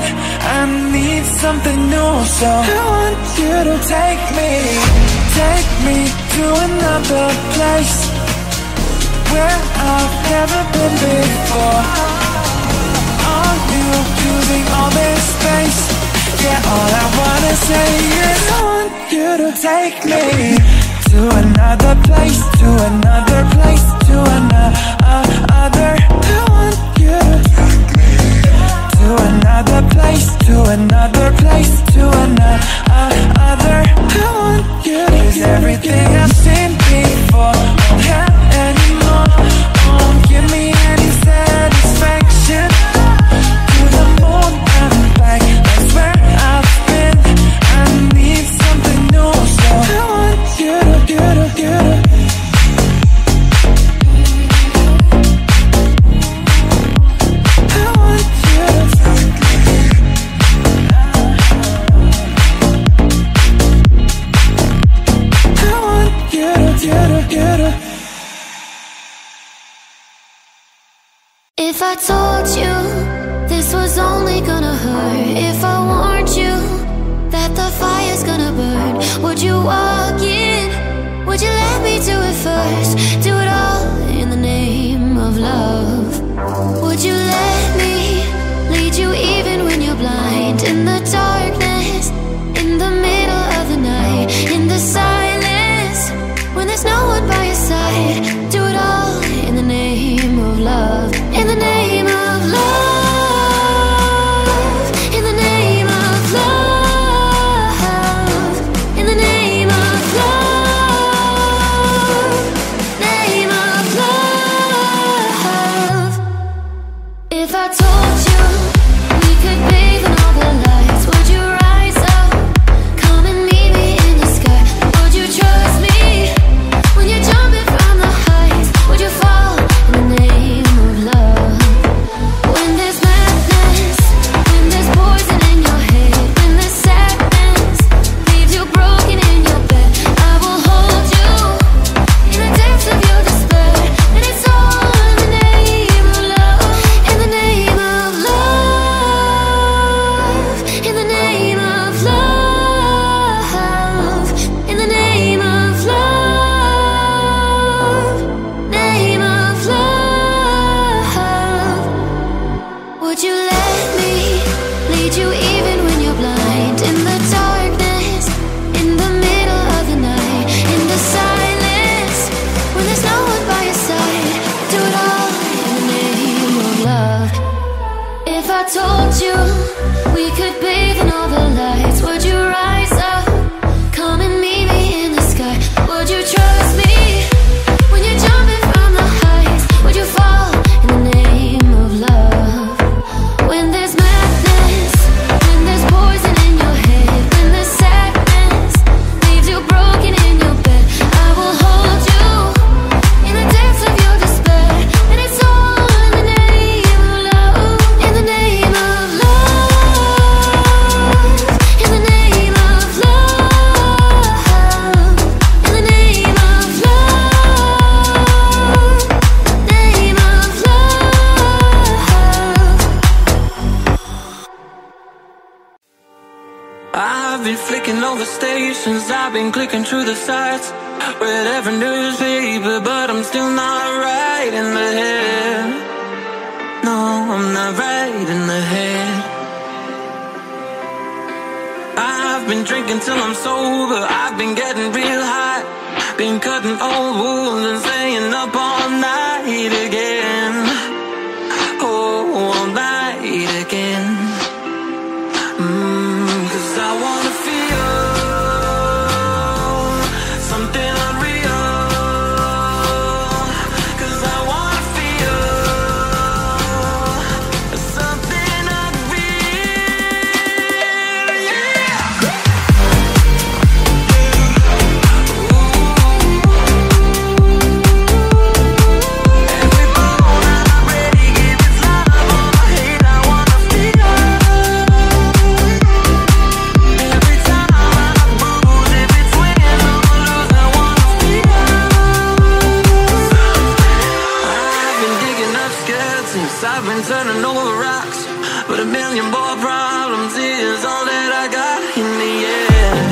need something new, so I want you to take me to another place where I've never been before. Are you using all this space? Yeah, all I wanna say is I want you to take me to another place, to another place, to another. I want you to another place, to another place, to another. I want you. Cause everything I've seen before won't have anymore, won't give me any satisfaction. To the moon and back, that's where I've been. I need something new, so I want you to, If I told you this was only gonna hurt, if I warned you that the fire's gonna burn, would you walk in? Would you let me do it first? Do it all in the name of love. Would you let me lead you even when you're blind? In the darkness, in the middle of the night, in the silence, when there's no one by your side, do it all in the name of love. In the name of love, in the name of love, in the name of love. If I told you we could be another life, would you rise up, come and meet me in the sky? Would you trust me when you jump? stations, I've been clicking through the sites. Read every newspaper, but I'm still not right in the head. No, I'm not right in the head. I've been drinking till I'm sober, I've been getting real hot. Been cutting old wounds and staying up all night again. Oh, all night again. 'Cause I wanna feel something unreal. 'Cause I wanna feel something unreal. Yeah. Every bone that I'm ready, give its light up on my head. I wanna feel. Every time I move, if it's win or lose, I wanna feel. I've been digging up skeletons, I've been turning over rocks, but a million more problems is all that I got in the end.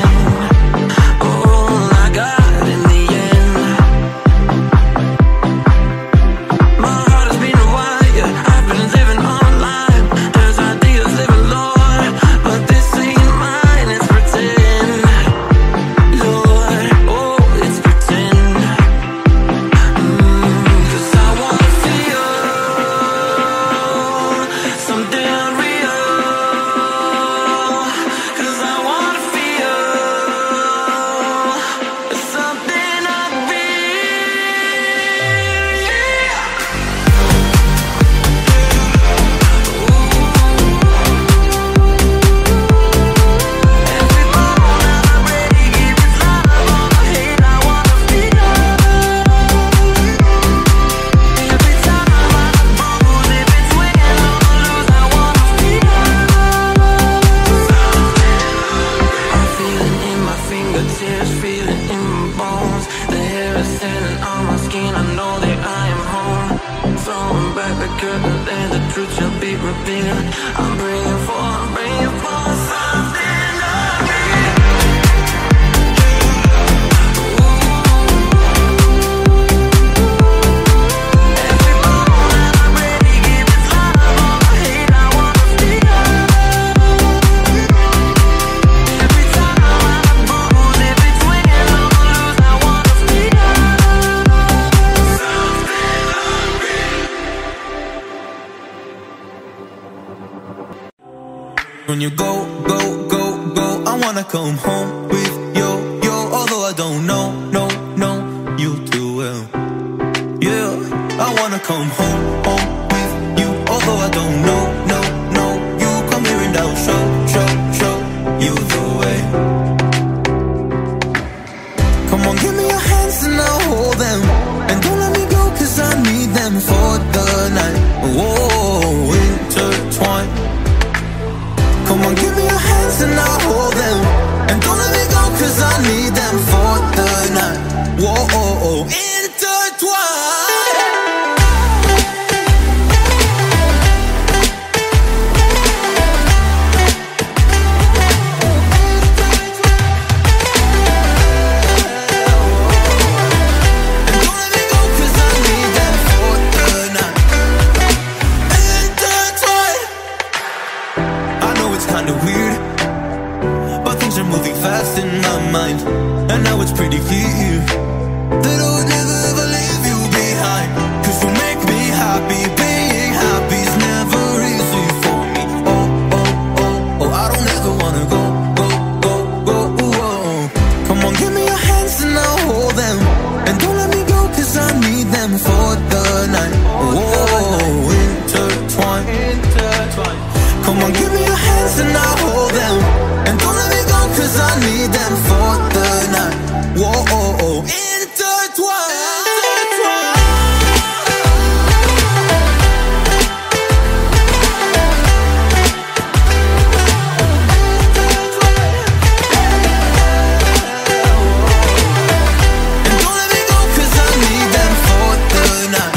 All I got in the end. My heart has been wired, I've been living online. There's ideas living Lord, but this ain't mine, it's pretend. Lord, oh, it's pretend. 'Cause I wanna feel something unreal. 'Cause I wanna feel something unreal. Yeah. Every bone that I'm ready, give its light up on my head. I wanna feel. Every time I move, if it's win or lose, I wanna feel. I'm feeling in my fingertips, feeling in my bones. The hair is standing on my skin, I know that I am home. Throwing back the curtain and the truth shall be revealed. I'm praying for something unreal. Every bone that I'm ready, give its light up on my head. I wanna feel. Every time I move, if it's win or lose, I wanna feel something unreal. When you go, go, go, go, I wanna come home with you. Although I don't know you too well. Yeah, I wanna come home with you. Although I don't know you. Come here and I'll show you the way. Come on, give me your hands and I'll hold them. And don't let me go, 'cause I need them for the night. Whoa, intertwine. Come on, give me your hands and I'll hold them. And don't let me go, 'cause I need them for the night. Whoa, intertwine. And don't let me go, 'cause I need them for the night. Intertwine. I know it's kinda weird, but things are moving fast in my mind. And now it's pretty clear that I would never ever leave you behind. 'Cause you make me happy, being happy's never easy for me. Oh, I don't ever wanna go. Come on, give me your hands and I'll hold them. And don't let me go, 'cause I need them for the night. Whoa, intertwine. Come on, give me your hands and I'll hold them. And don't let me go, 'cause I need them for the night. Whoa, intertwine. And don't let me go, 'cause I need them for the night.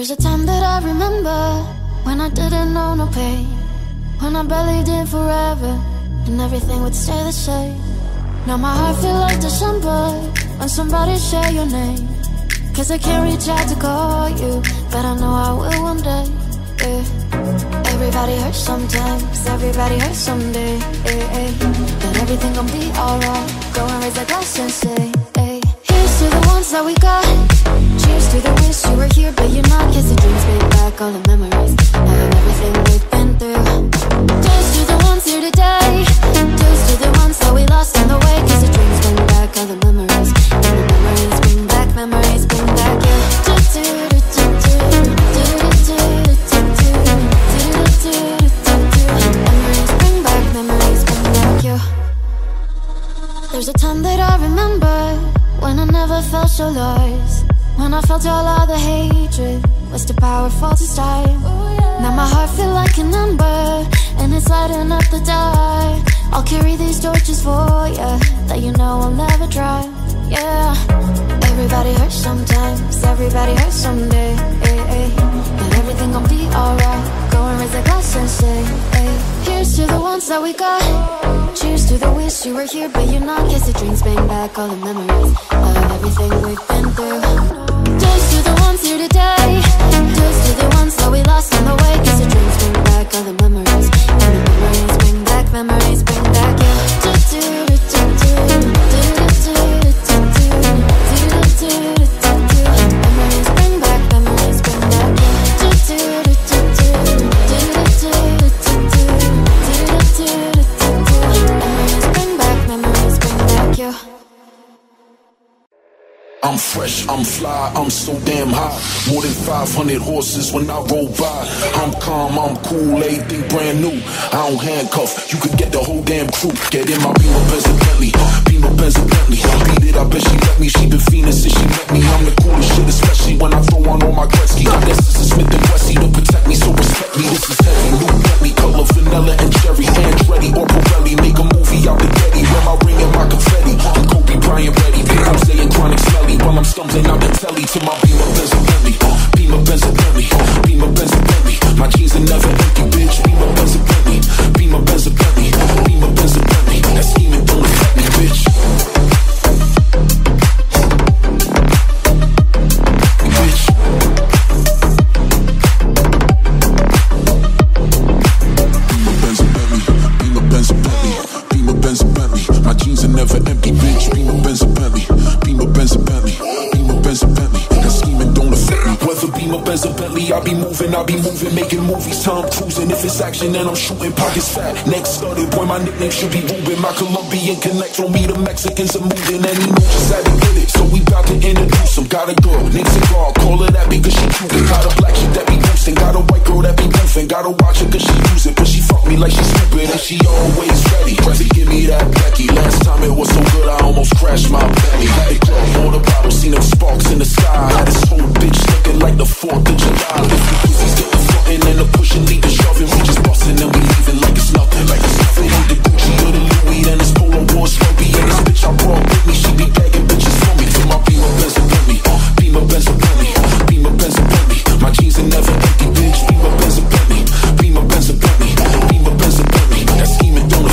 There's a time that I remember when I didn't know no pain, when I believed in forever and everything would stay the same. Now my heart feels like December when somebody share your name, 'cause I can't reach out to call you, but I know I will one day, yeah. Everybody hurts sometimes, everybody hurts someday, yeah, yeah. But everything gon' be alright, go and raise a glass and say, hey. Here's to the ones that we got, cheers to the wish you were here but you're not, 'cause the dreams bring back all the memories of everything we've been through. Toast to the ones here today, toast to the ones that we lost on the way, 'cause the dreams bring back all the memories, and the memories bring back, memories bring back, yeah. There's a time that I remember when I never felt so lost, when I felt all of the hatred was too powerful to stop. Now my heart feels like an ember and it's lighting up the dark. I'll carry these torches for ya that you know I'll never drop, yeah. Everybody hurts sometimes, everybody hurts someday, ay, ay. But everything gon' be alright, go and raise a glass and say, ay. Here's to the ones that we got, cheers to the wish you were here but you're not, 'cause the dreams bring back all the memories of everything we've been through. Toast to the ones here today, toast to the ones that we lost on the way, 'cause the dreams bring back all the memories, and the memories bring back, yeah. Memories bring back, memories bring back, yeah. I'm fresh, I'm fly, I'm so damn hot. More than 500 horses when I roll by. I'm calm, I'm cool, everything brand new. I don't handcuff, you could get the whole damn crew. Get in my Beamer, Benz and Bentley, Beamer, Benz and Bentley. Beat it, I bet she let me, she been fiending since she met me. I'm the coolest shit, especially when I throw on all my Gretzky. This is a Smith & Wesson to protect me, so respect me. This is heavy, new Bentley, color vanilla and cherry. Andretti or Pirelli, make a movie out the Getty. Wear my ring and my confetti, I'm Kobe Bryant ready. I'm saying chronic smelly while I'm stumbling out the telly to my Beamer, Benz and Bentley, Beamer, Benz and Bentley, Beamer, Benz and Bentley. My jeans are never empty, bitch. Beamer, Benz and Bentley, Beamer, Benz and Bentley, Beamer, Benz and Bentley. That scheming don't affect me, bitch. Beamer, Benz and Bentley, Beamer, Benz and Bentley, Beamer, Benz and Bentley. My jeans are never empty, bitch. Beamer, Benz and Bentley, Beamer, Benz and Bentley, Beamer, Benz and Bentley. That scheming don't affect me. Whether Beamer, Benz or Bentley, I be moving, making movies, Tom cruising. If it's action, then I'm shooting. Pockets fat, neck studded, boy, my nickname should be Ruben. My Colombian connect, throw me the Mexicans are moving, and he knows just how to get it. So we bout to introduce him. Got a girl, Nick Cigar, call her that because she Cuban. Got a black shit that be roasting, got a white girl that be roofing. Got a watch her 'cause she use it, but she fuck me like she's stupid, and she always ready. Try to give me that Becky. Last time it was so good, I almost crashed my belly. The club, all the bottles, seen them sparks in the sky. Had this whole bitch looking like the 4th of July. If you pussies get the frontin' and the pushin', leave the shovin', we just bustin' and we leavin' like it's nothing. Like it's nothing. Need the Gucci or the Louis, then it's Polo or Snoopy. And this bitch I brought with me, she be begging bitches for me. To my Beamer, Benz and Bentley, Beamer, Benz and Bentley, Beamer, Benz and Bentley. My jeans are never empty, bitch. Beamer, Benz and Bentley, Beamer, Benz and Bentley, Beamer, Benz and Bentley. That scheming don't.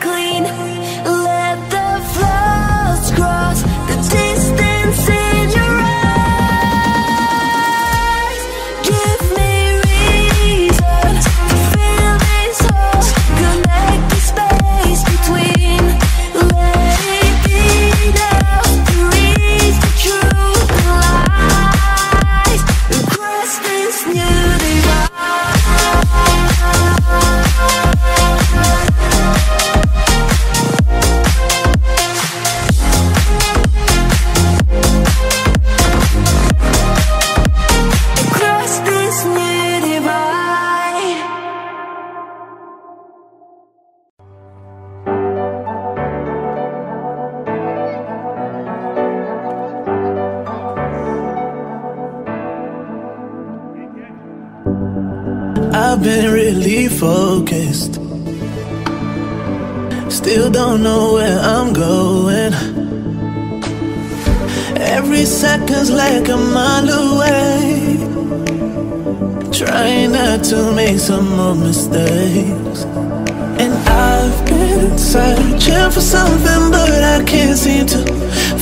clean. Let the flows cross the distance in your eyes. Give me reasons to fill this hole, connect the space between. Let it be now to reach the truth and lies across this new divide. I've been really focused, still don't know where I'm going. Every second's like a mile away, trying not to make some more mistakes. And I've been searching for something, but I can't seem to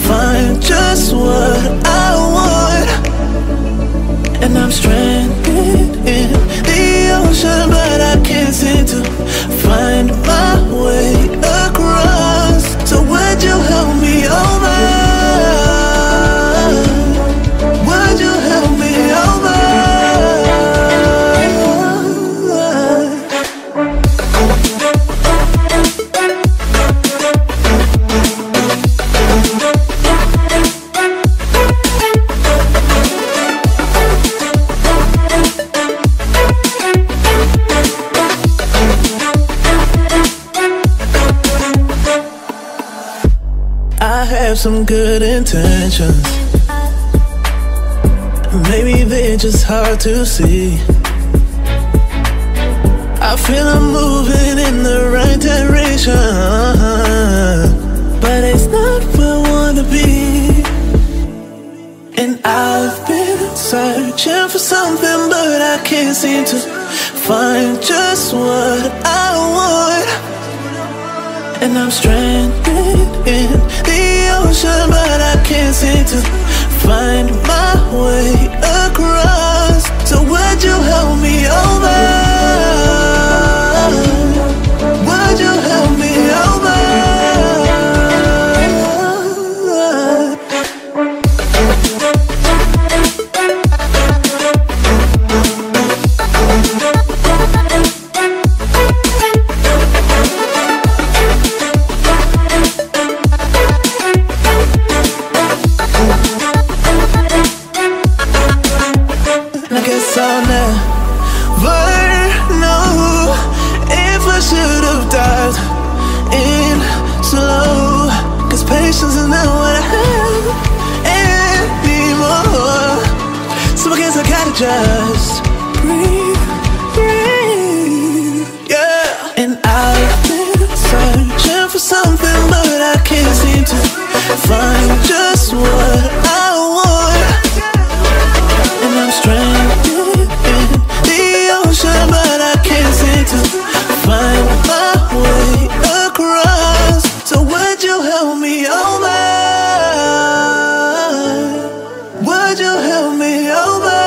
find just what I want. And I'm stranded in the ocean, but I can't seem to find my way across. So would you help me over? Would you help me over? Some good intentions, maybe they're just hard to see. I feel I'm moving in the right direction, but it's not where I wanna be. And I've been searching for something, but I can't seem to find just what I want. And I'm stranded in the ocean, but I can't seem to find my way across. So would you help me over? Would you help me over? Just breathe, yeah. And I've been searching for something, but I can't seem to find just what I want. And I'm stranded in the ocean, but I can't seem to find my way across. So would you help me over? Would you help me over?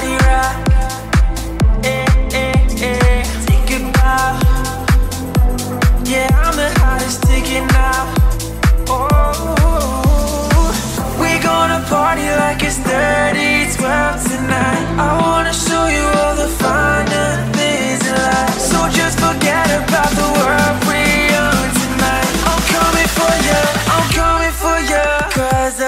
body rock. Think about, yeah, I'm the hottest ticket now. Oh, we're gonna party like it's 30-12 tonight. I wanna show you all the finer things in life. So just forget about the world we're on tonight. I'm coming for ya, I'm coming for ya. 'Cause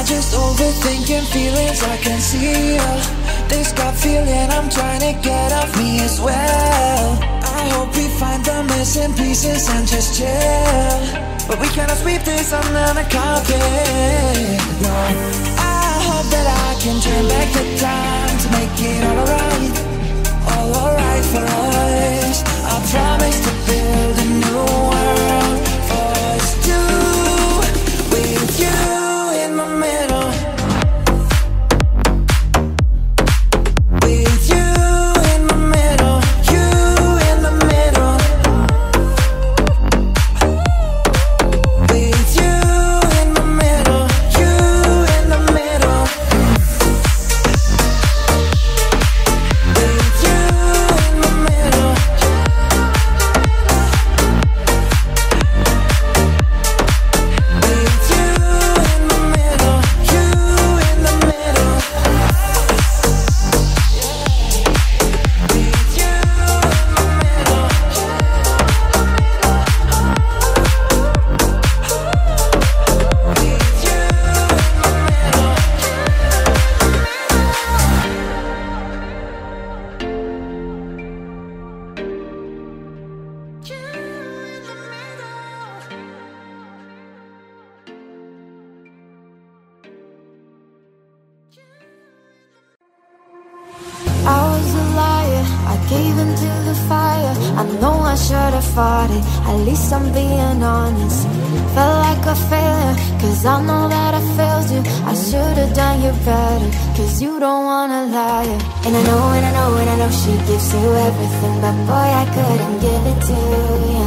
I just overthinking feelings? I can see ya. This gut feeling I'm trying to get off me as well. I hope we find the missing pieces and just chill, but we cannot sweep this under the carpet. No, I hope that I can turn back the time to make it all alright for us. I promise to build a new world for us two, with you in the middle. At least I'm being honest. Felt like a failure, cause I know that I failed you. I should've done you better, cause you don't wanna lie. And I know, and I know, and I know she gives you everything, but boy, I couldn't give it to you.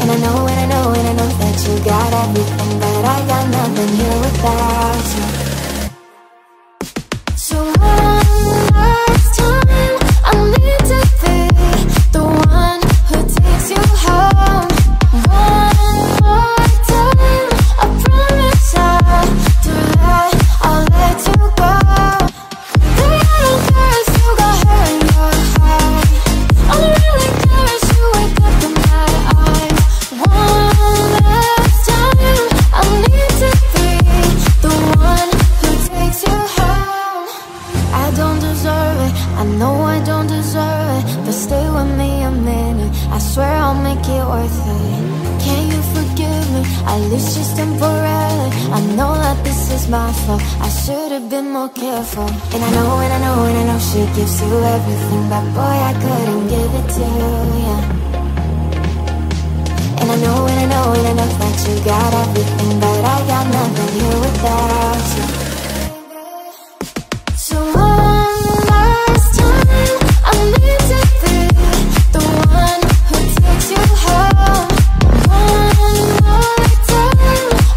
And I know, and I know, and I know that you got everything, but I got nothing here without you. So one last time, I need to be the one who takes you home. One more time, I promise I do that I'll let you go. The real girls you got her in your heart. All the real girls you wake up in my eyes. One last time, I need to be the one who takes you home. I don't deserve it, I know I don't deserve it, but stay with me a minute, I swear I'll make it worth it. Can you forgive me? At least just temporarily. I know that this is my fault, I should have been more careful. And I know, and I know, and I know she gives you everything, but boy, I couldn't give it to you. And I know, and I know, and I know that you got everything, but I got nothing here without you. So one last time, I need to be the one who takes you home. One more time,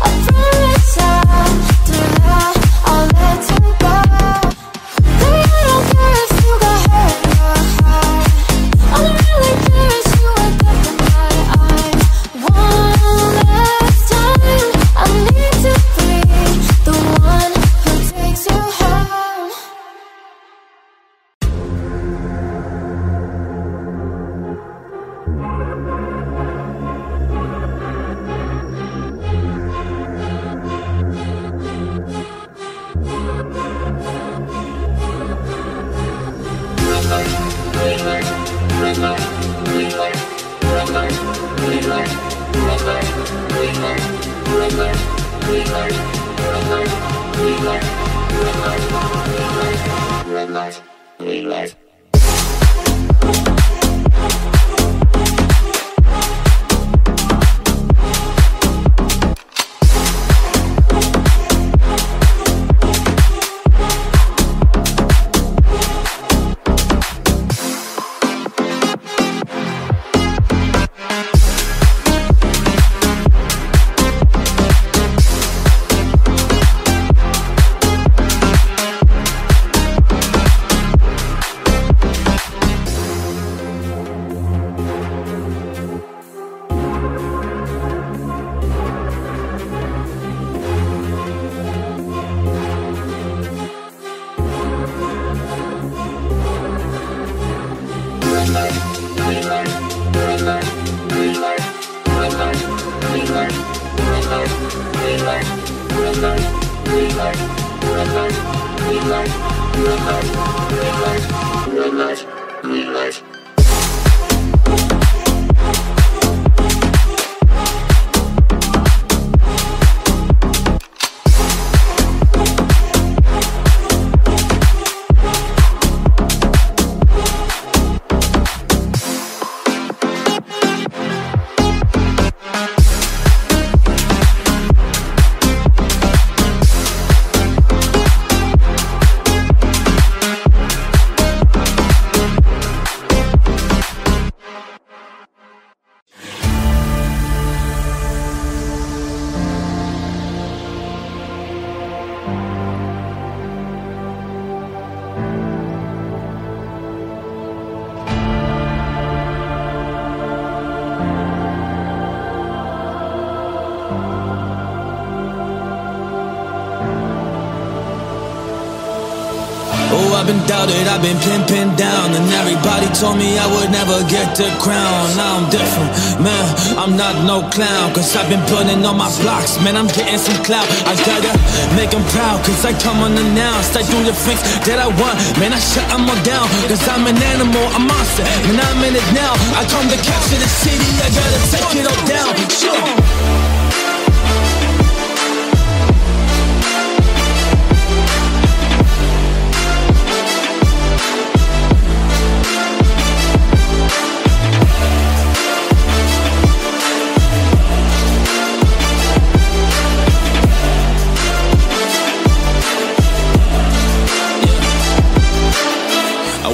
I promise I'll do that, I'll let you go. The real girls you got her in your heart. All the real girls you wake up in my eyes. One last time, I need to be the one who takes you home. Red light. Green light. I've been doubted, I've been pinned down, and everybody told me I would never get the crown. Now I'm different, man, I'm not no clown, cause I've been putting on my blocks, man, I'm getting some clout. I gotta make them proud, cause I come unannounced. I do the things that I want, man, I shut them all down, cause I'm an animal, a monster, and I'm in it now. I come to capture the city, I gotta take it all down.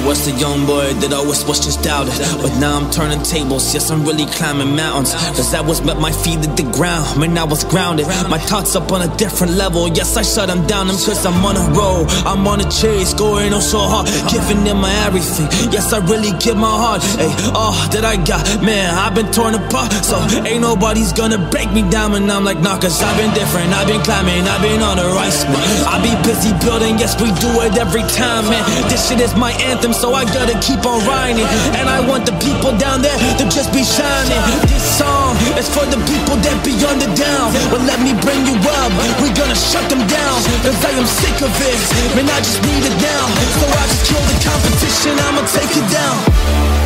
Was a young boy that always was just doubted, but now I'm turning tables, yes I'm really climbing mountains, cause I was met my feet at the ground, man I was grounded, my thoughts up on a different level, yes I shut them down, cause I'm on a roll, I'm on a chase, going on so hard, giving them my everything, yes I really give my heart, ay, all that I got, man I've been torn apart, so ain't nobody's gonna break me down, and I'm like nah, cause I've been different, I've been climbing, I've been on the rise, I be busy building, yes we do it every time, man, this shit is my anthem, so I gotta keep on riding, and I want the people down there to just be shining. This song is for the people that be on the down. Well, let me bring you up, we're gonna shut them down, cause I am sick of it, man, I just need it now. So I just kill the competition, I'ma take it down.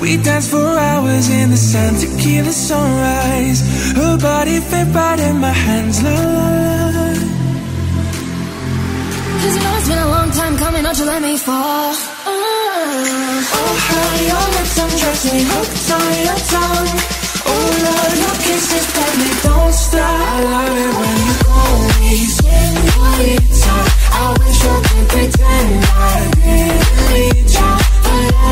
We danced for hours in the sun, tequila sunrise. Her body fit right in my hands, la la la. Cause you know it's been a long time coming, don't you let me fall. Oh, how your lips undress me, hooked on your tongue. Oh, Lord, your kisses pet me, don't stop. I love it when you call me, senorita. I wish I could pretend I didn't need you, but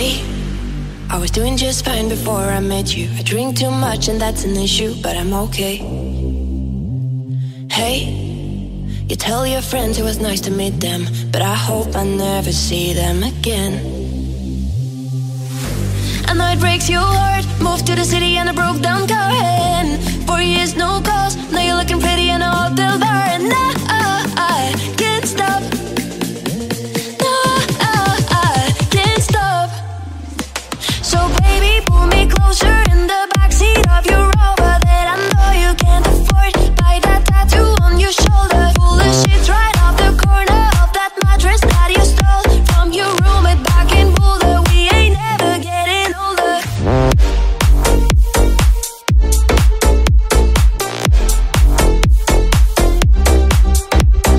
okay? I was doing just fine before I met you. I drink too much and that's an issue, but I'm okay. Hey, you tell your friends it was nice to meet them, but I hope I never see them again. I know it breaks your heart. Moved to the city and I broke down car, and 4 years no calls. Now you're looking pretty in a hotel bar, and now I can't stop. No, I can't stop. So baby, pull me closer in the backseat of your Rover that I know you can't afford. Buy that tattoo on your shoulder. She's right off the corner of that mattress that you stole from your roommate back in Boulder. We ain't ever getting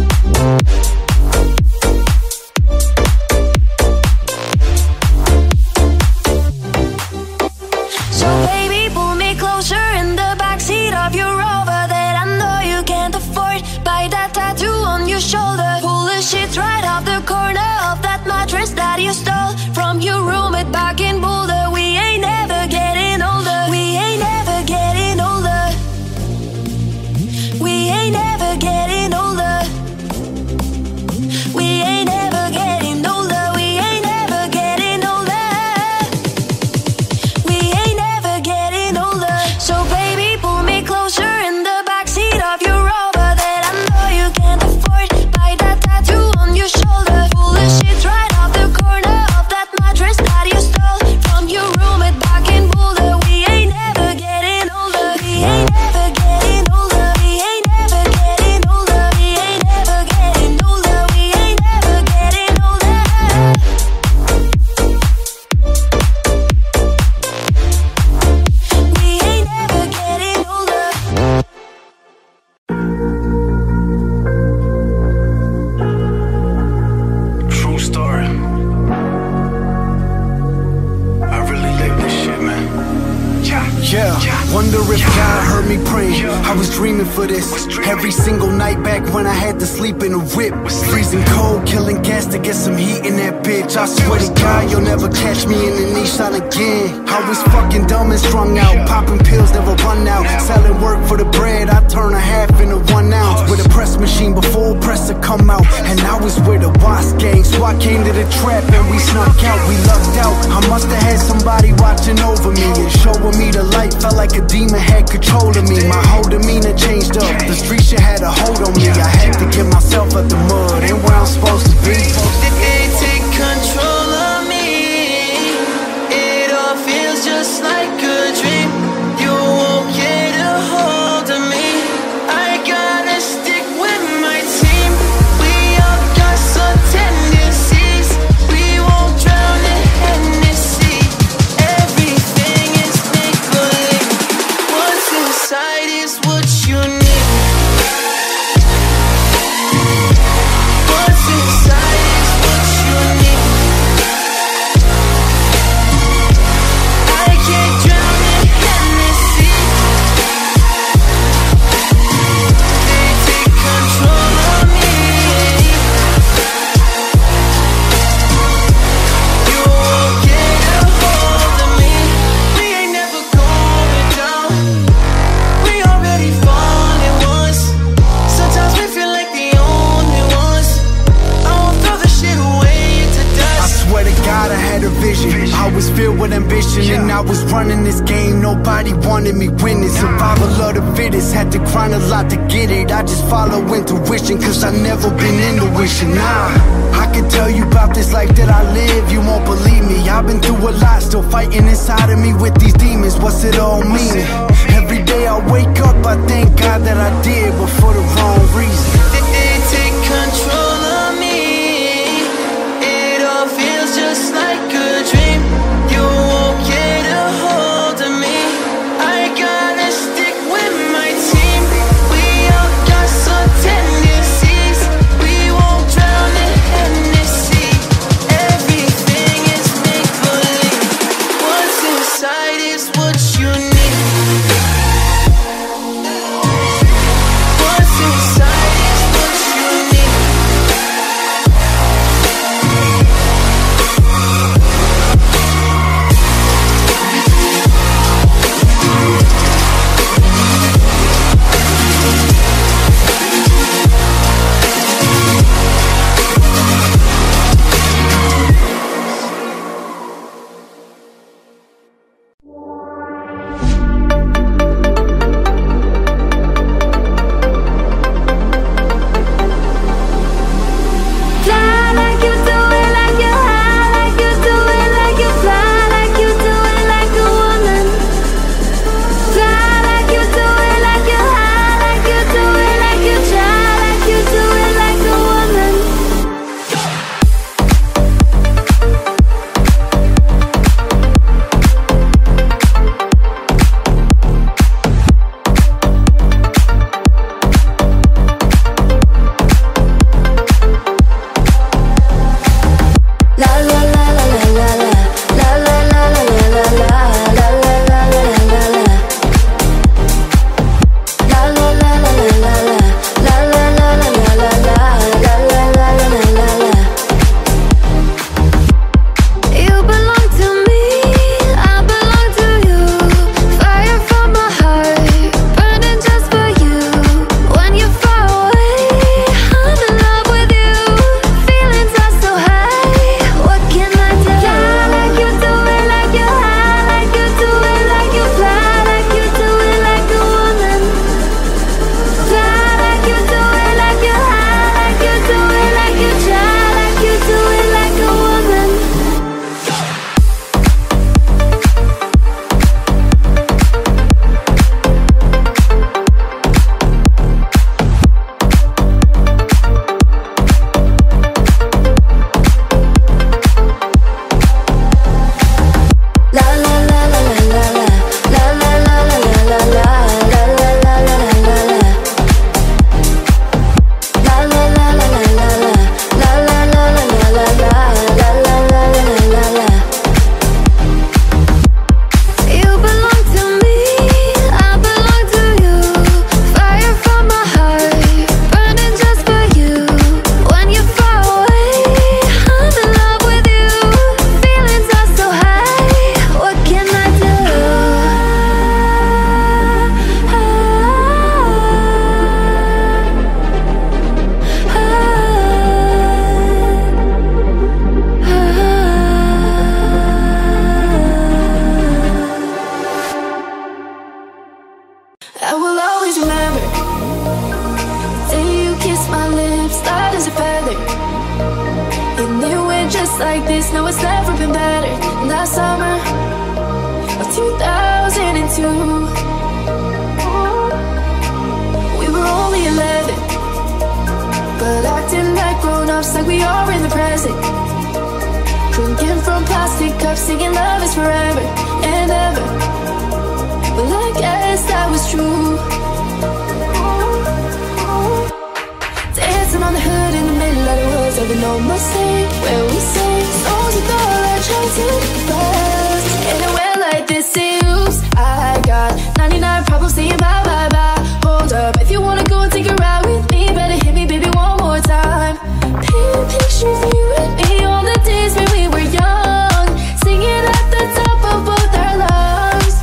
older. So baby, pull me closer in the backseat of your Rover that I know you can't afford. Buy that tattoo on your shoulder. Pull the sheets right off the corner of that mattress that you stole from your roommate back in Boulder. We ain't ever getting older. We ain't ever getting older. We ain't ever getting older. We ain't ever getting older. We ain't ever getting older. We ain't ever getting older. So baby, pull me closer in the backseat of your Rover. For this, every single night back when I had to sleep in a whip, freezing cold, killing gas to get some heat in that bitch. I swear to God, you'll never catch me in the niche shot again. I was fucking dumb and strung out, popping pills never run out, selling work for the bread. I turn a half into 1 ounce with a press machine before presser come out, and I was with a boss gang, so I came to the trap and we snuck out. We lucked out. I must have had somebody watching over me and showing me the light. Felt like a demon had control of me. My whole demeanor changed. Up. The street shit had a hold on me. I had to get myself out the mud and where I'm supposed to be. Did they take control of me? It all feels just like a dream. You won't get a hold of me. I gotta stick with my team. We all got some tendencies. We won't drown in Hennessy. Everything is make-believe. What's inside is what you need. What's inside is what you need. I can't drown in Hennessy. They take control of me. You won't get a hold of me. We ain't never going down. We already fallen once. Sometimes we feel like the only ones. I won't throw the shit away to dust. I swear to God, I had a vision. I was filled with ambition, and I was running this game. Nobody wanted me winning. Survival of the fittest, had to grind a lot to get it. I just follow intuition, cause I've never been into wishing. Nah, I could tell you about this life that I live. You won't believe me. I've been through a lot, still fighting inside of me with these demons. What's it all meaning? Every day I wake up, I thank God that I did, but for the wrong reason. Did they take control of me? It all feels just like a dream. You won't get a hold of me. I gotta stick with my team. We all got some tendencies. We won't drown in Hennessy. Everything is make-believe. What's inside is what you need. What's inside is like this, no, it's never been better than that summer of 2002. We were only 11, but acting like grown-ups, like we are in the present. Drinking from plastic cups, singing love is forever and ever. But I guess that was true. Dancing on the hood in the middle of the woods, over no mistake, where we sing songs with all our childhood friends. In a way like this, it oops, I got 99 problems saying bye bye bye. Hold up, if you wanna go and take a ride with me, better hit me, baby, one more time. Paint a picture of you and me on the days when we were young, singing at the top of both our lungs.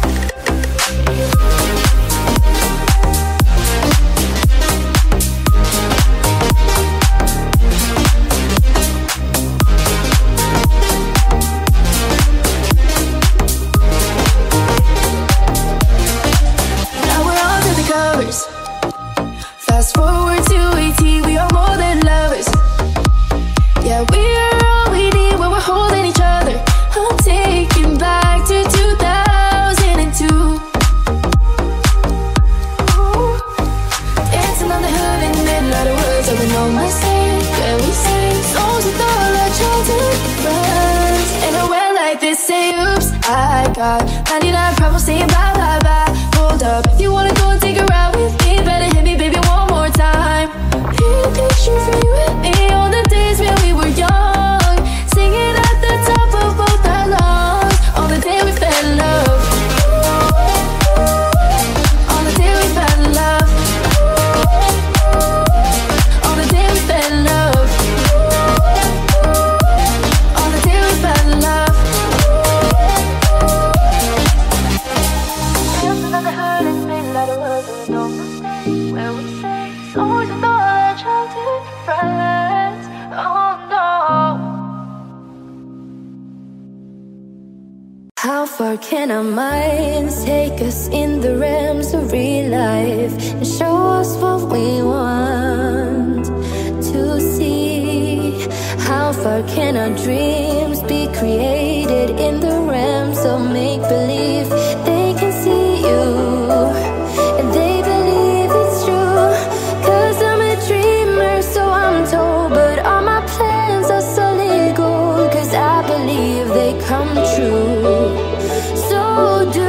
Now we're under the covers. Fast forward to 18, we are more than lovers. Yeah, we are all we need when we're holding each other. I'm taking back to 2002. Dancing on the hood in the middle of the woods, over no mistake, where we sing songs with all our childhood friends. And I went like this, say oops, I got 99 problems saying bye bye bye. Hold up, if you wanna go and take a ride with me, better hit me, baby, one more time. Paint a picture for you and me on the days when we were young, singing at the top of both our lungs. On the day we fell in love, on the day we fell in love, on the day we fell in love, on the day we fell in love. Dancing on the hood in the middle of the woods, with no mistake, where we sing songs with all our childhood friends. Oh no. How far can our minds take us in the realms of real life and show us what we want to see? How far can our dreams be created in the realms of make-believe? They can see you, and they believe it's true. 'Cause I'm a dreamer, so I'm told, but all my plans are solid gold. 'Cause I believe they come true, so do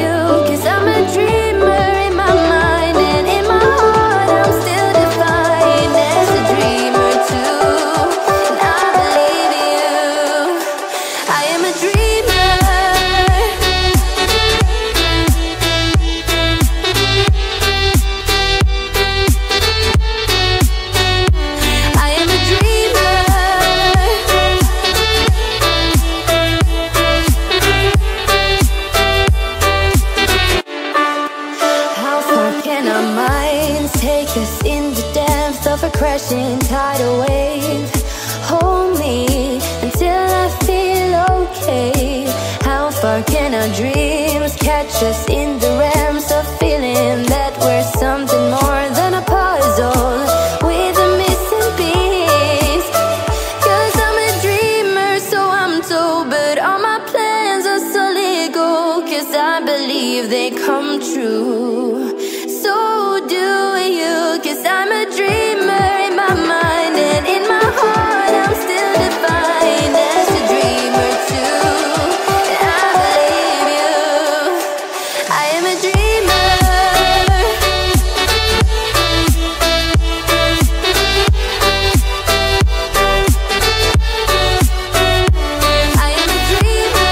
you. 'Cause I'm a dreamer in my mind, and in my heart I'm still defined as a dreamer too. And I believe in you. I am a dreamer. I am a dreamer. How far can our minds take us in the depths of a crashing tidal wave? Hold me until I feel okay. How far can our dreams catch us in the realms of feeling that we're something more than a puzzle with a missing piece? 'Cause I'm a dreamer, so I'm told, but all my plans are solid gold. 'Cause I believe they come true, so do you. 'Cause I'm a dreamer in my mind, and in my heart I'm still defined as a dreamer too. And I believe you. I am a dreamer. I am a dreamer.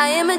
I am a I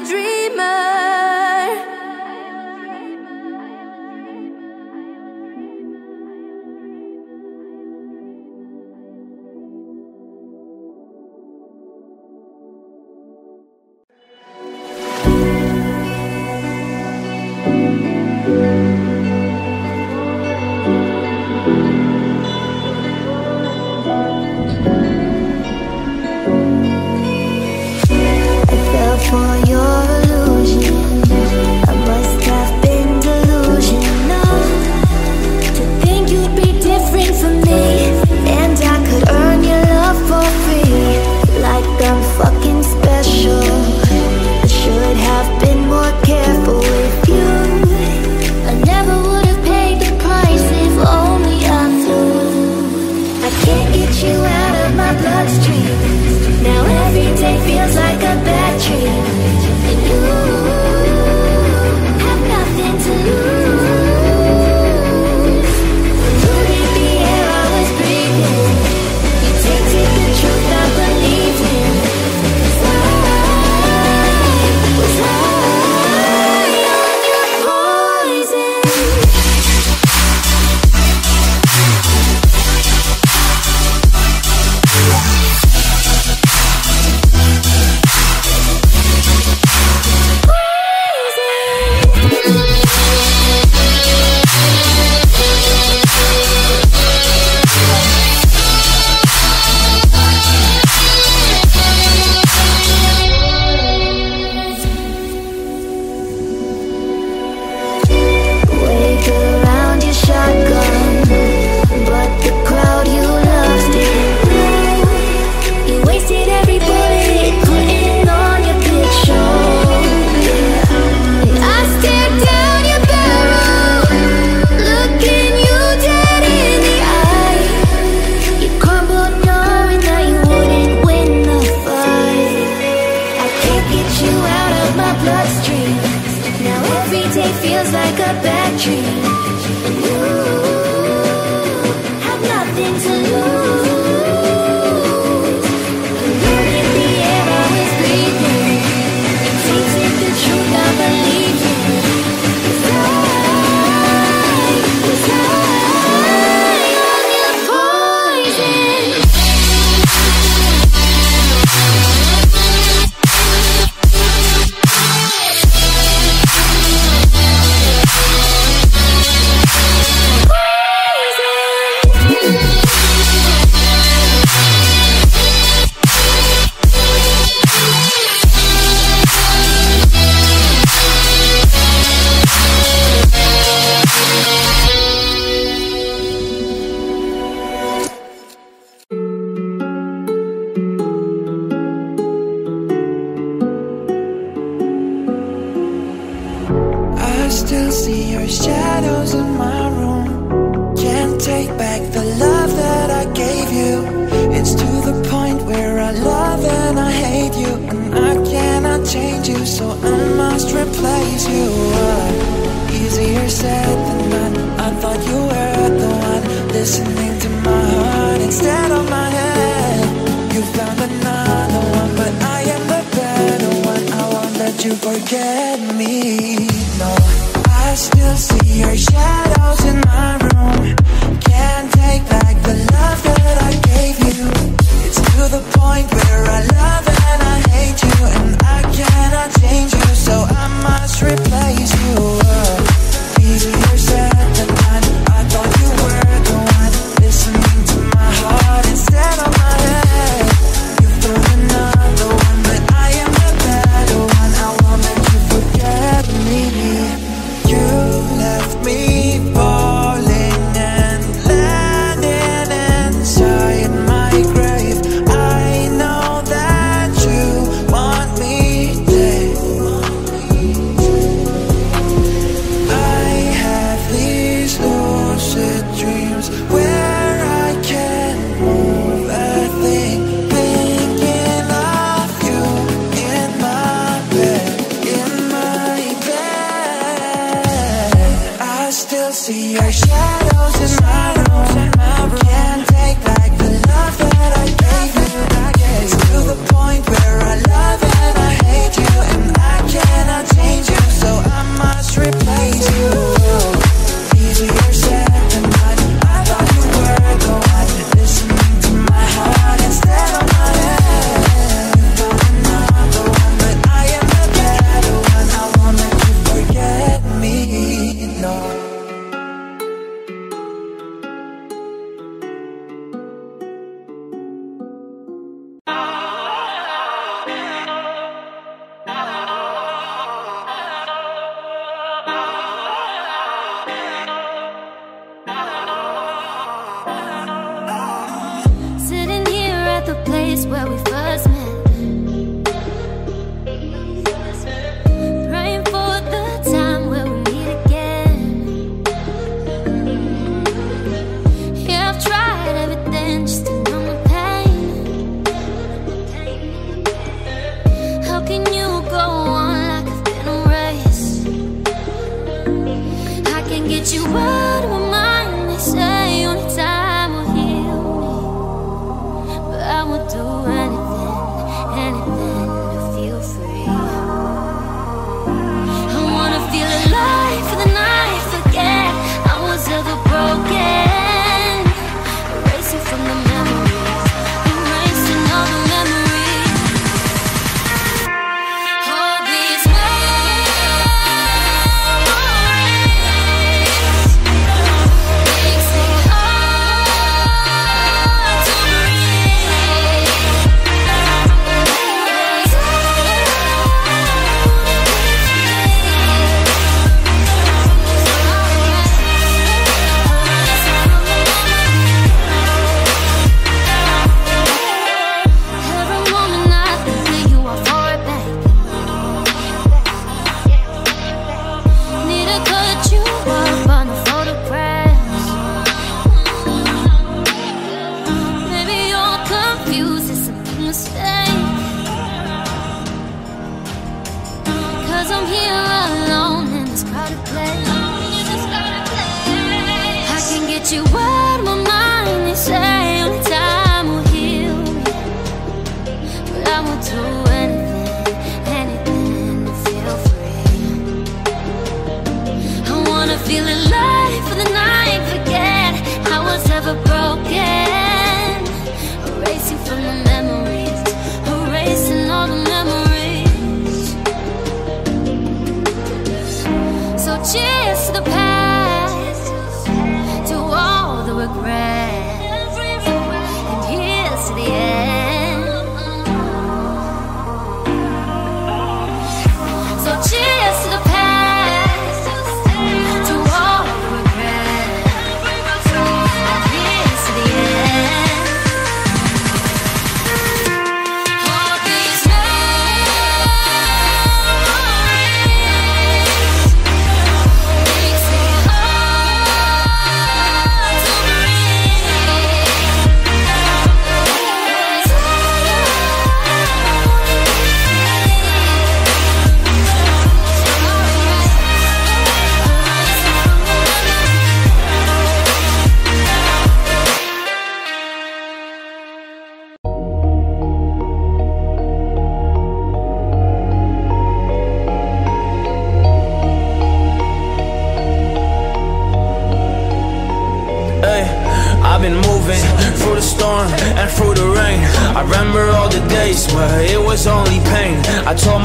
hate with you, and I cannot change you, so I must replace you. Easier said than done. I thought you were the one listening to my heart instead of my head. I'm not the one, but I am the better one. I won't let you forget me, no. Where we first met, praying for the time where we meet again. Yeah, I've tried everything just to numb my pain. How can you go on like I've been a race? I can get you out of my mind. They say only time will heal me, but I will do it.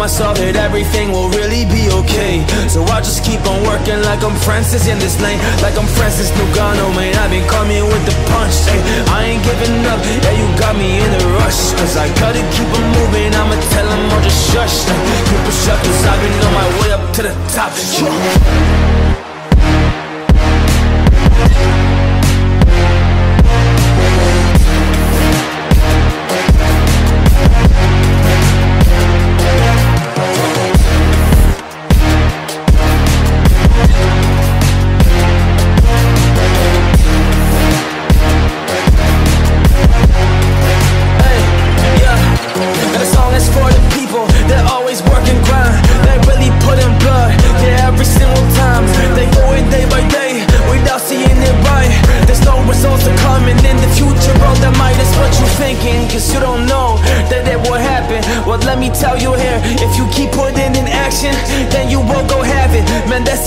That everything will really be okay, so I just keep on working like I'm Francis in this lane, like I'm Francis Ngannou, man. I've been coming with the punch, ay. I ain't giving up, yeah, you got me in a rush, cause I gotta keep on moving. I'ma tell them all just shush, ay. Keep it shut, cause I've been on my way up to the top, yeah. Work and grind, they really put in blood, yeah, every single time.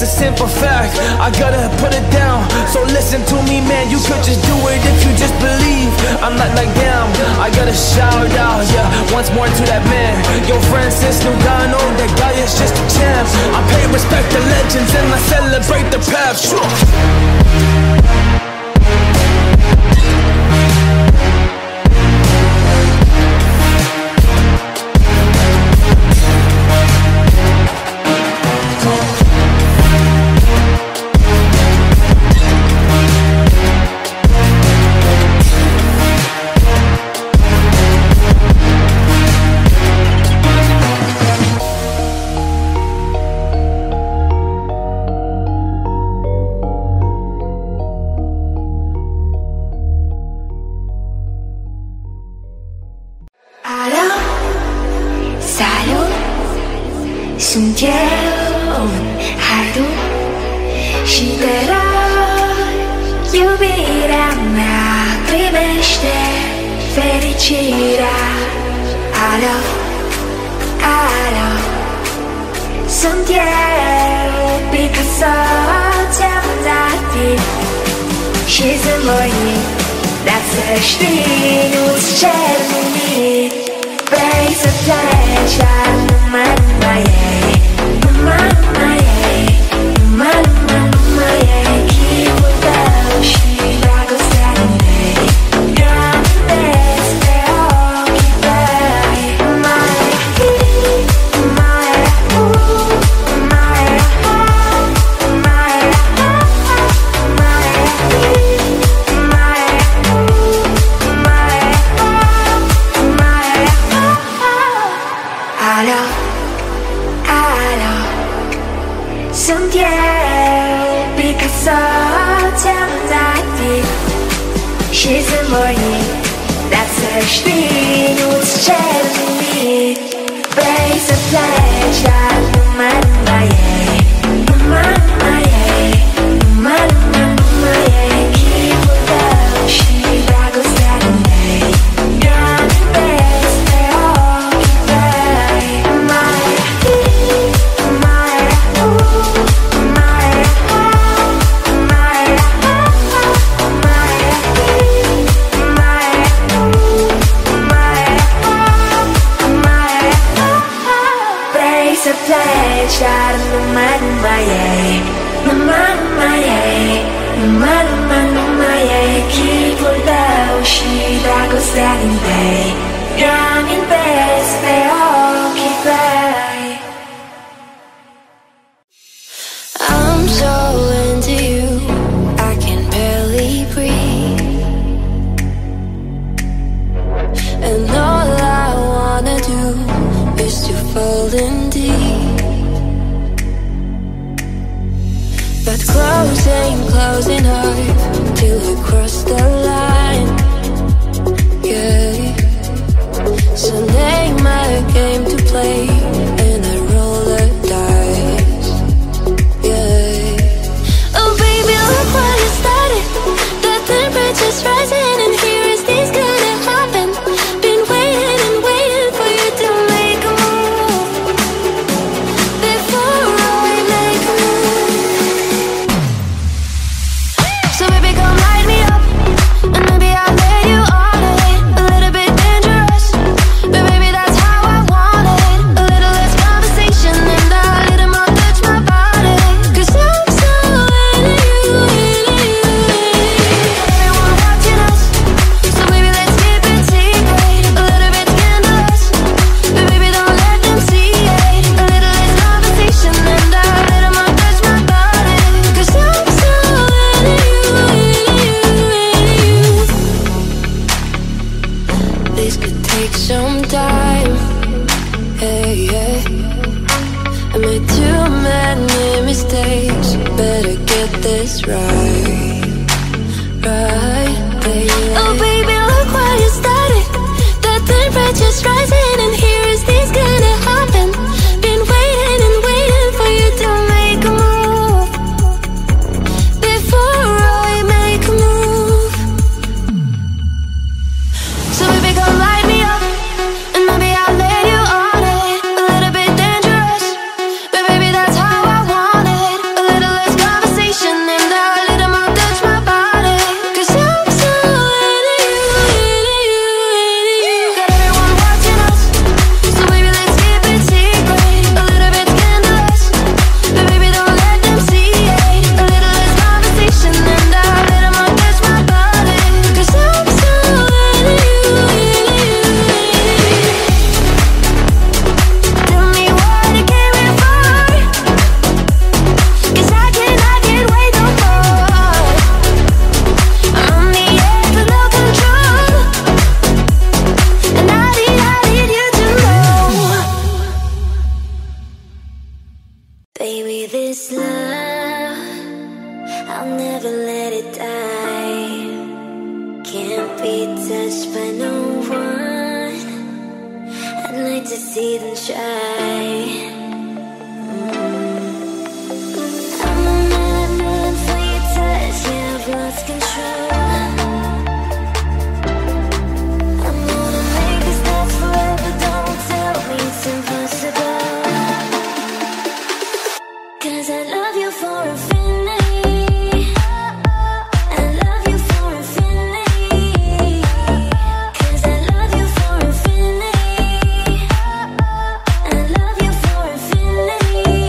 it's a simple fact. I gotta put it down, so listen to me, man. You could just do it if you just believe. I'm not like them. I gotta shout out, yeah, once more to that man. Yo, Francis Ngannou, that guy is just a champ. I pay respect to legends and I celebrate the past. 숨겨온 하루 시대로 유일한 나의 매시대 페리치라 알아 알아 손길 비켜서 잠자리 She's the morning that's the street who's telling me face attention no matter my age. She's the morning, that's her thing, who's chasing me. Face of pleasure, no matter my age, no matter my age, no matter my age. Closing hard till we cross the line. Yeah, so name my game to play, and I roll the dice. Yeah, oh baby, look where you started. The temperature's rising, and here is this gonna happen. Been waiting and waiting for you to make a move before I make a move. So baby, come light me up, and maybe I'll let you on it. A little bit dangerous, but baby, that's how I want it. A little less conversation and a little more touch my body, cause I'm so into you, Everyone watching us, so baby, let's keep it secret. A little bit scandalous, but baby, don't let them see it. A little less conversation and a little more touch my body, cause I'm so into you. This could take some time. Hey, yeah. I made too many mistakes. Better get this right. Right, baby. Oh baby, look where you started. The temperature's rising, and here is this gonna happen. Been waiting and waiting for you to make a move before I make a move. So baby, come light me up, and maybe I'll let you on it. A little bit dangerous, but baby, that's how I want it. A little Baby, this love, I'll never let it die. Can't be touched by no one. I'd like to see them try. Lost control. I'm gonna make this last forever. Don't tell me it's impossible, 'cause I love you for infinity. I love you for infinity, 'cause I love you for infinity. I love you for infinity.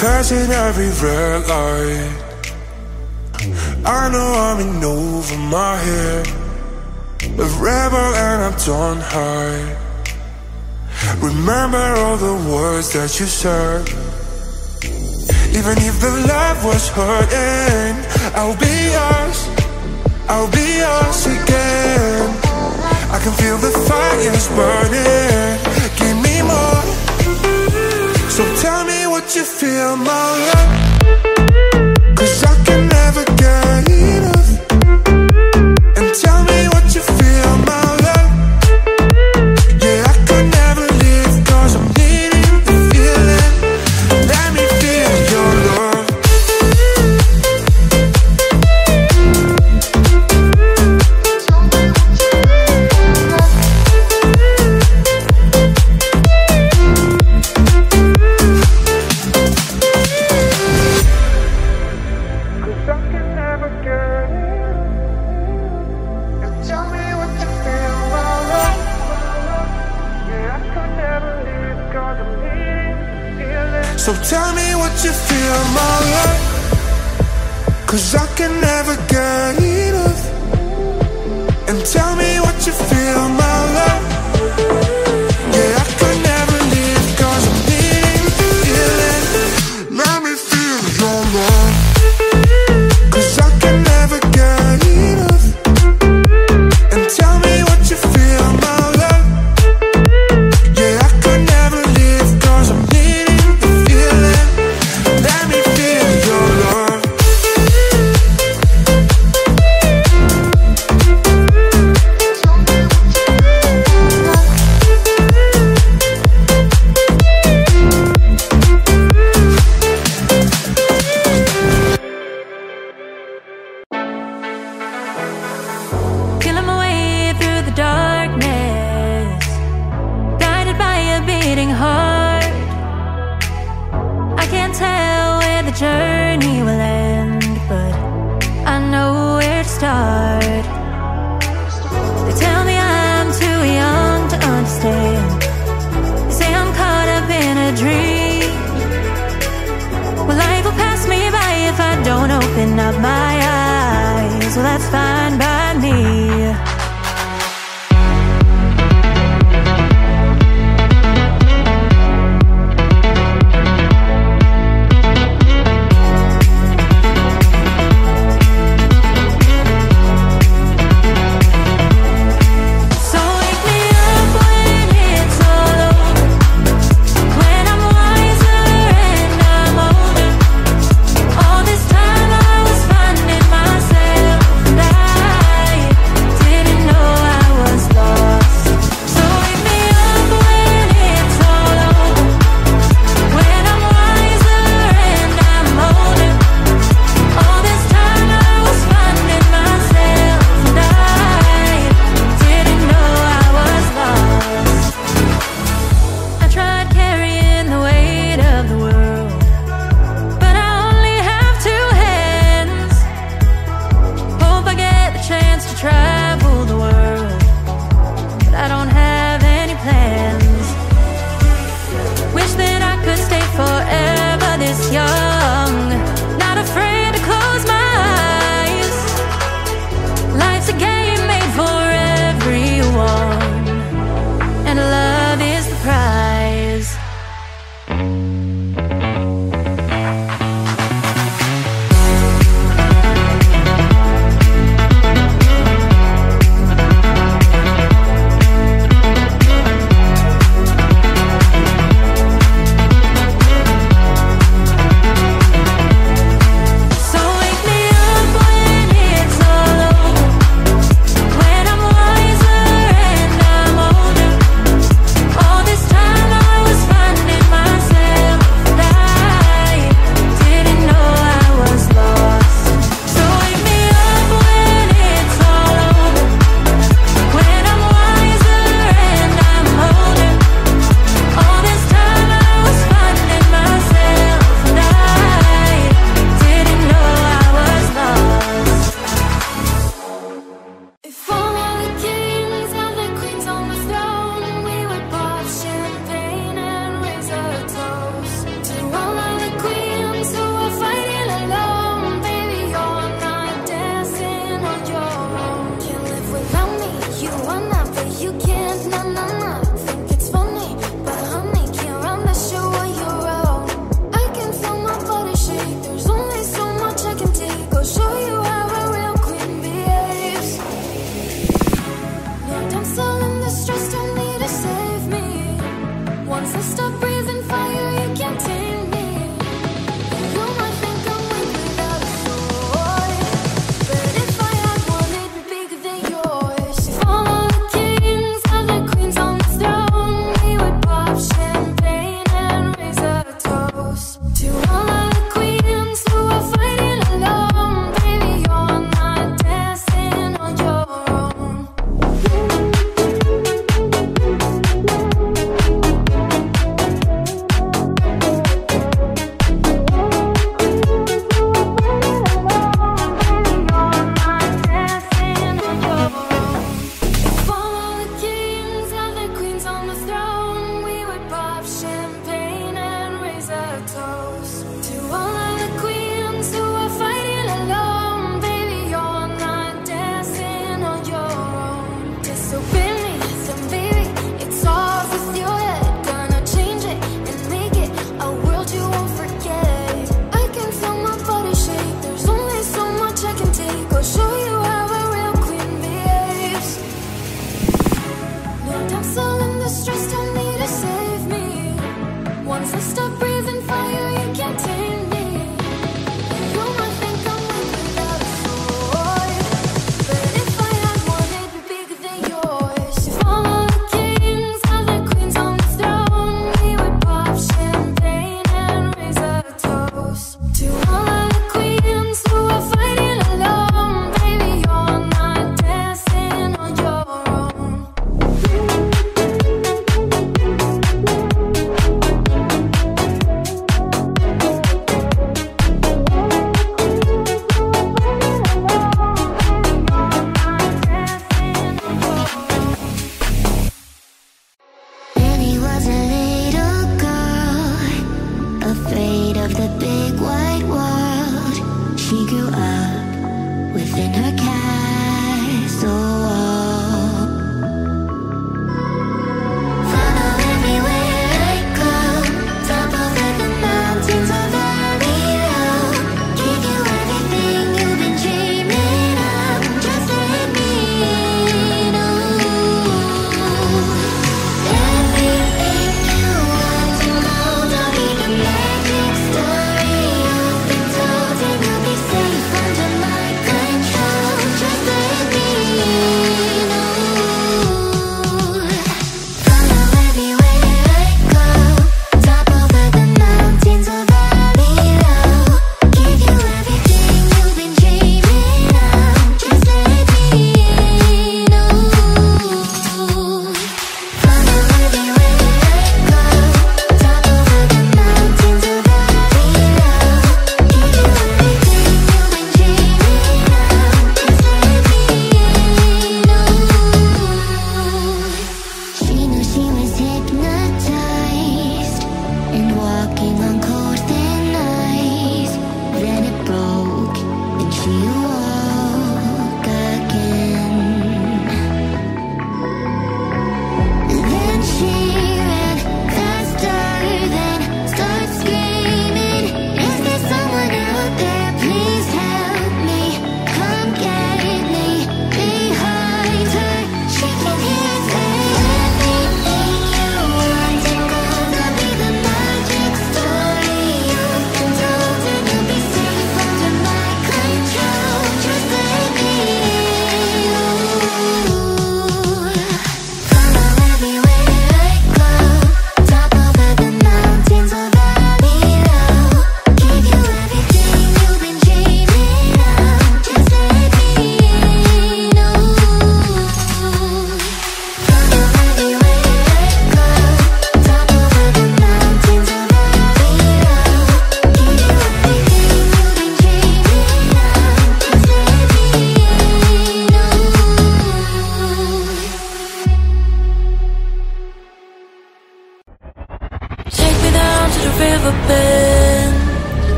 Passing every red light, I know I'm in over my head. A rebel and I don't hide. Remember all the words that you said. Even if the love was hurting, I'll be yours again. I can feel the fire's burning. Give me more, so tell me what you feel, my love, 'cause I can never get enough. And tell me what you feel, my love. Yeah, I could never leave, 'cause I'm needing the feeling. Let me feel your love. So tell me what you feel, my love, 'cause I can never get enough. And tell me what you feel, my love. Yeah, I could never leave, 'cause I'm needing the feeling. Let me feel your love, 'cause I can never get enough. And tell me what you feel, my love. Yeah, I could never leave, 'cause I'm needing. They tell me I'm too young to understand. They say I'm caught up in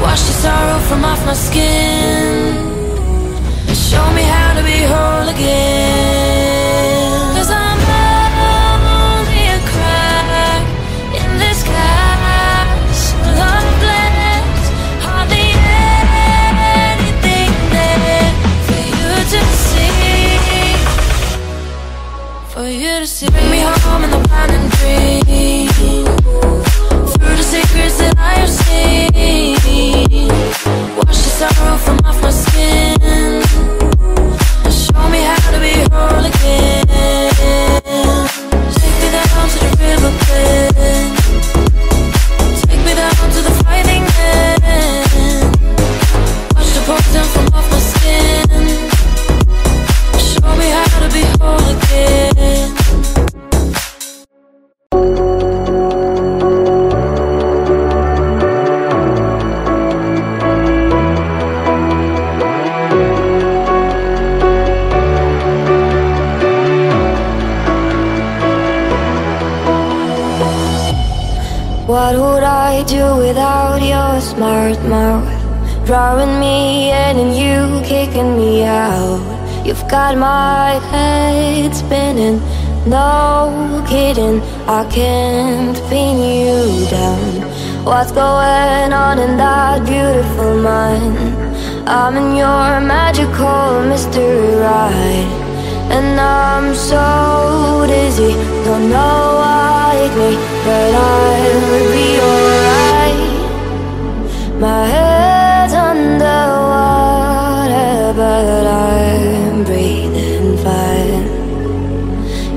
Wash the sorrow from off my skin and show me how to be whole. What would I do without your smart mouth? Drawing me in and you kicking me out. You've got my head spinning, no kidding, I can't pin you down. What's going on in that beautiful mind? I'm in your magical mystery ride, and I'm so dizzy, don't know why it me, but I'll be alright. My head's underwater, but I'm breathing fine.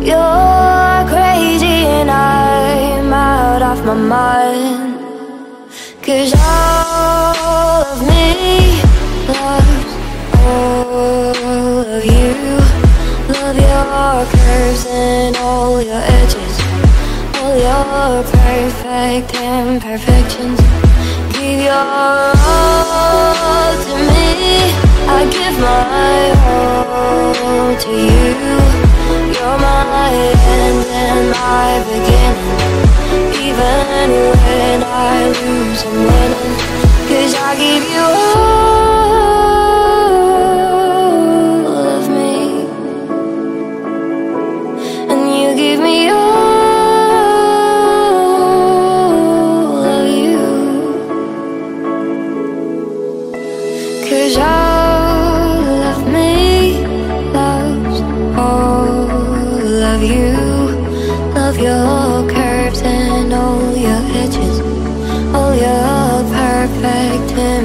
You're crazy and I'm out of my mind, 'cause all of me loves all of you. Love your curves and all your edges, all your perfect imperfections. Give your all to me, I give my all to you. You're my end and my beginning, even when I lose and winning, 'cause I give you all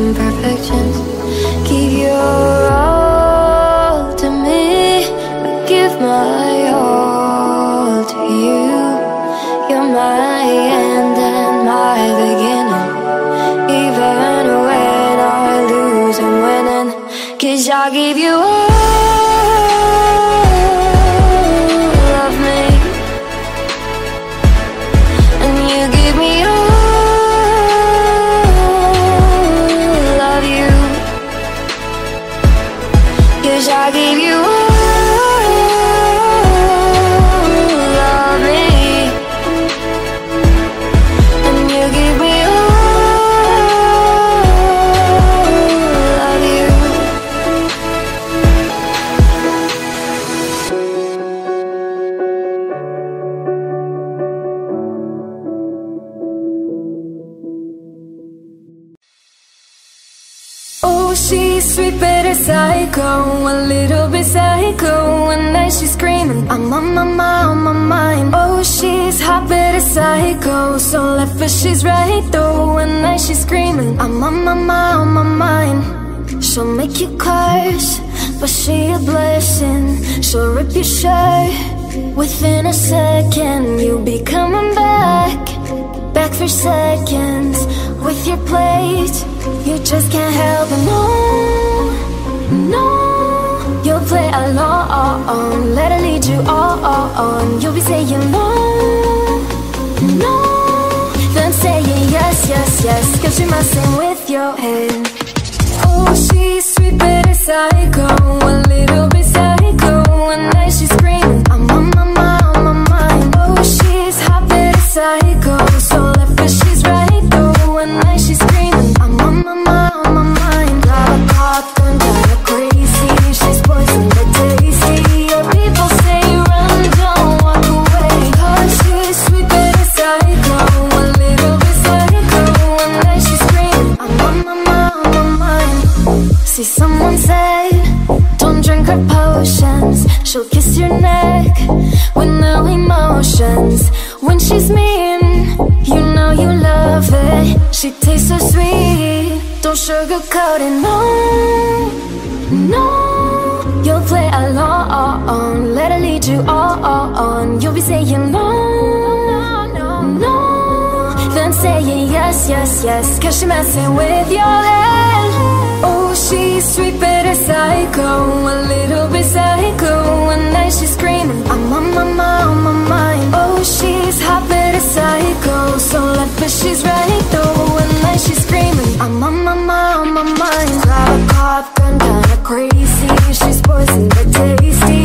imperfections. Give your all to me, I give my all to you. You're my end and my beginning, even when I lose I'm winning, 'cause I give you all of me, and you give me all. I gave you all of me, and you gave me all of you. Oh, she's sweet but a psycho, a little bit psycho, and now she's screaming, I'm on my mind, on my mind. Oh, she's hot but a psycho, so left but she's right though, and now she's screaming, I'm on my mind, on my mind. She'll make you curse, but she a blessing. She'll rip your shirt, within a second you'll be coming back, back for seconds, with your plate. You just can't help it, no. You'll play along, let her lead you all on. You'll be saying no, then saying yes, 'cause you're messing with your head. Oh, she's sweet but a psycho, a little bit psycho, and now she's screaming, I'm on my mind, on my mind. Oh, she's hot but a psycho, so left but she's right though, and now she's screaming, I'm on my mind, on my mind. Got a pop, don't die. See, someone said, don't drink her potions. She'll kiss your neck with no emotions. When she's mean, you know you love it. She tastes so sweet, don't sugarcoat it, no. You'll play along, let her lead you all on. You'll be saying no, then saying yes, 'cause she's messing with your head. Oh, she's sweet but a psycho, a little bit psycho, and now she's screaming, I'm on my mind, on my mind. Oh, she's hot but a psycho, so left but she's right though, and now she's screaming, I'm on my mind, on my mind. Grab a cop, gun, kinda crazy, she's poison but tasty.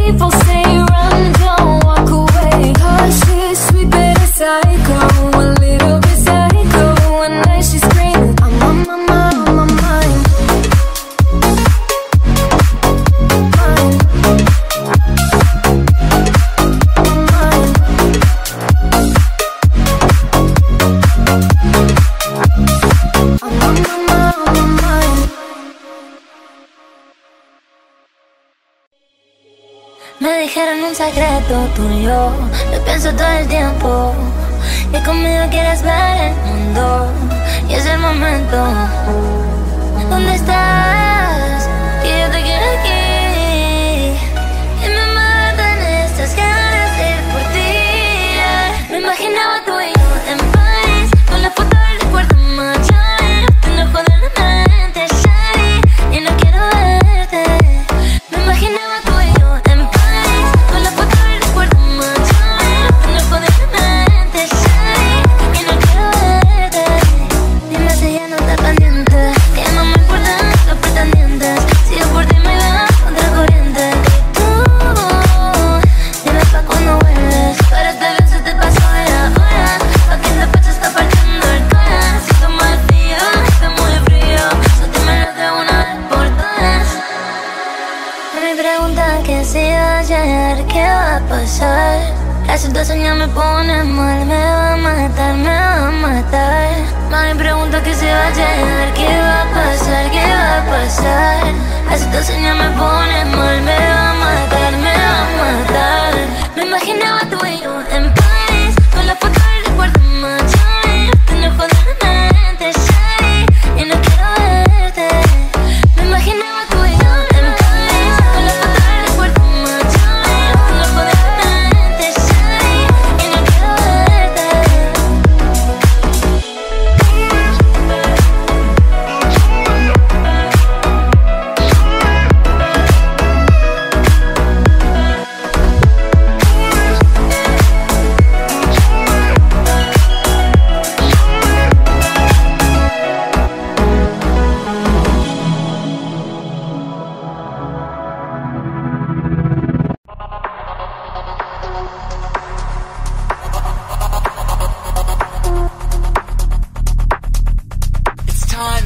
People say run, don't walk away, 'cause she's sweet but a psycho, a little bit dijeron un secreto tuyo. Lo pienso todo el tiempo, que conmigo quieres ver el mundo, y es el momento. ¿Dónde estás? Que yo te quiero aquí, y me matan estas ganas de ir por ti. Me imaginaba tú y yo en París, con la foto del recuerdo mayor. Te enojo de la mente, Shari, y no quiero verte. Me imaginaba tú y yo en París, con la foto del recuerdo mayor. Te enojo de la mente, Shari, y no quiero verte. Dime si ya no está pendiente, que no me importan los pretendientes. Si yo por ti me iba contra corriente, y tú, dime pa' cuando vuelves. Para este bien se te pasó de la hora, pa' que esta fecha está partiendo el corazón. Siento mal frío, está muy frío, solo dímelo de una vez por todas. A mí preguntan que si va a llegar, qué va a pasar. La situación ya me pone mal, me va a matar, me va a matar. Mami pregunta que si va a llegar, qué va a pasar, qué va a pasar. La situación ya me pone mal, me va a matar, me va a matar. Me imaginaba tú y yo en París, con la foto del recuerdo mayor. Te enojo de la mente, Shari, y no quiero verte. Me imaginaba tú y yo en París, con la foto del recuerdo mayor. Te enojo de la mente, Shari, y no quiero verte. It's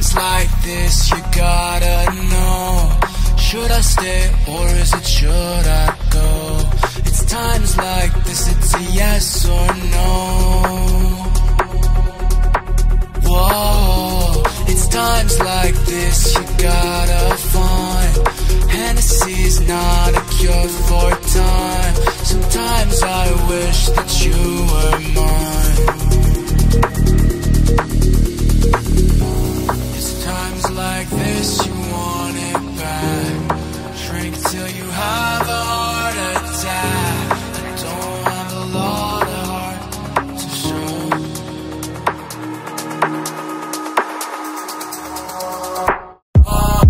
times like this you gotta know. Should I stay or is it should I go? It's times like this, it's a yes or no. Whoa, it's times like this you gotta find. Hennessy's not a cure for time. Sometimes I wish that you were mine. It's times like this you want it back. Drink till you have a heart attack. I don't have a lot of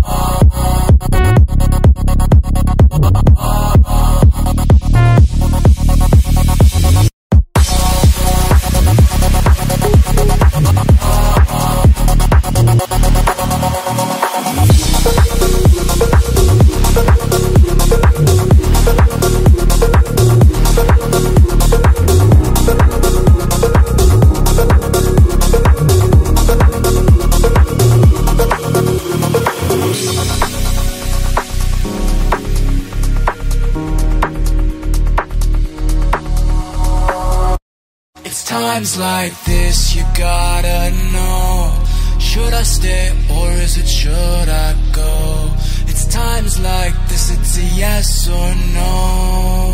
heart to show. Times like this, you gotta know. Should I stay or is it should I go? It's times like this, it's a yes or no.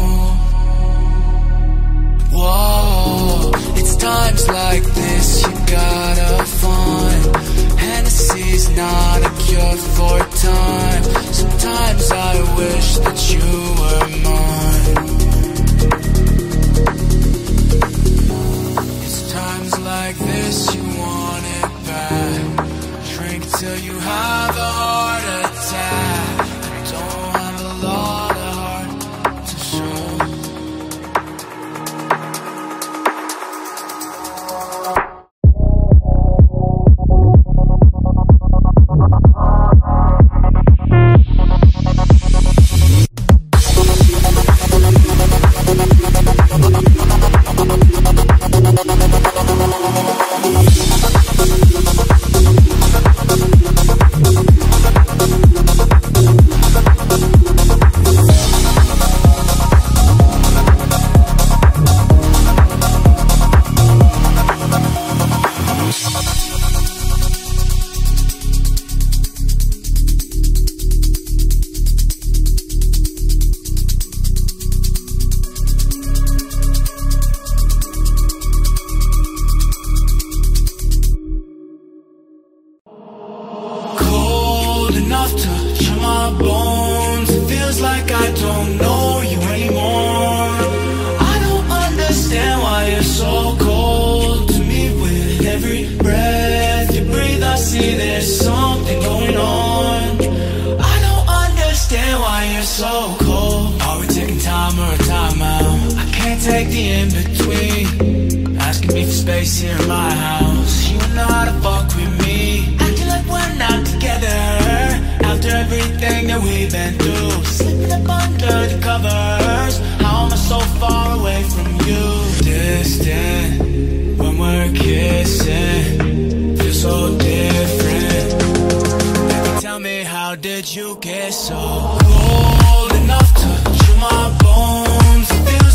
Whoa, it's times like this, you gotta find. Hennessy's not a cure for time. Sometimes I wish that you were mine. Times like this, you want it back. Drink till you have a heart attack. I don't have a lot of heart to show. take the in-between, asking me for space here in my house. You know how to fuck with me, acting like we're not together, after everything that we've been through, slipping up under the covers. How am I so far away from you? Distant, when we're kissing, feels so different. Baby, tell me, how did you get so old enough to chew my bones?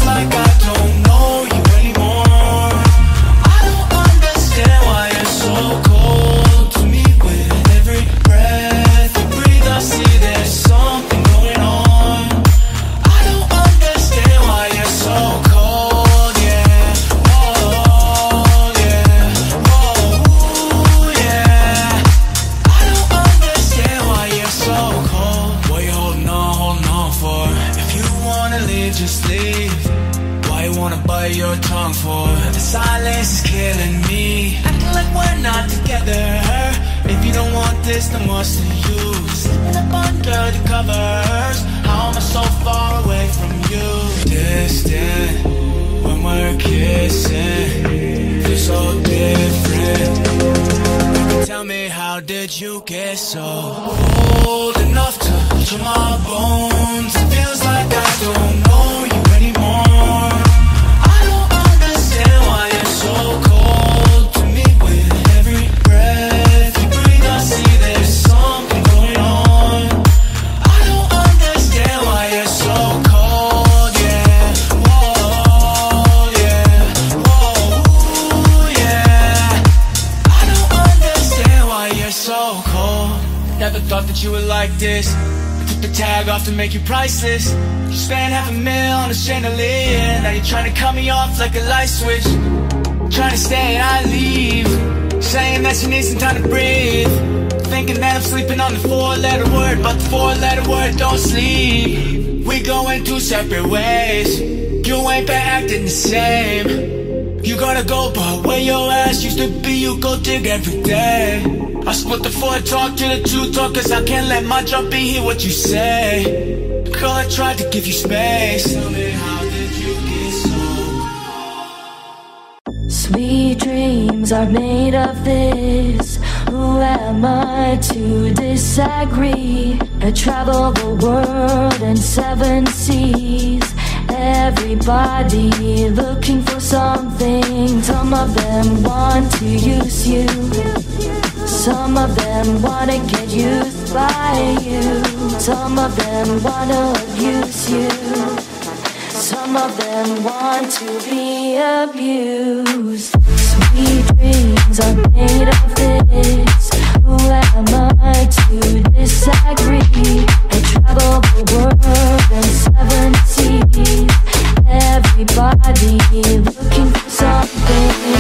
Like I don't know you anymore. I don't understand why you're so cold to me. With every breath you breathe, I see there's something going on. I don't understand why you're so cold, yeah. Oh, yeah. Oh, yeah. I don't understand why you're so cold. What you holding on for? If you wanna leave, just leave. Wanna bite your tongue for? The silence is killing me, acting like we're not together. If you don't want this, then what's the use? Slipping up under the covers. How am I so far away from you? Distant, when we're kissing, feels so different. Tell me, how did you get so old enough to touch my bones? It feels like I don't know you anymore. Never thought that you were like this. I took the tag off to make you priceless. You spent $500,000 on a chandelier. Now you're trying to cut me off like a light switch. Trying to stay and I leave, saying that you need some time to breathe, thinking that I'm sleeping on the 4-letter word, but the 4-letter word don't sleep. We going two separate ways. You ain't been acting the same. You gotta go, but where your ass used to be, you go dig every day. I split the 4 talk to the 2 talk, cause I can't let my job be hear what you say. Girl, I tried to give you space. Tell me, how did you get so? Sweet dreams are made of this. Who am I to disagree? I travel the world and 7 seas. Everybody looking for something. Some of them want to use you. Some of them wanna get used by you. Some of them wanna abuse you. Some of them want to be abused. Sweet dreams are made of this. Who am I to disagree? I travel the world and 7 seas. Everybody looking for something.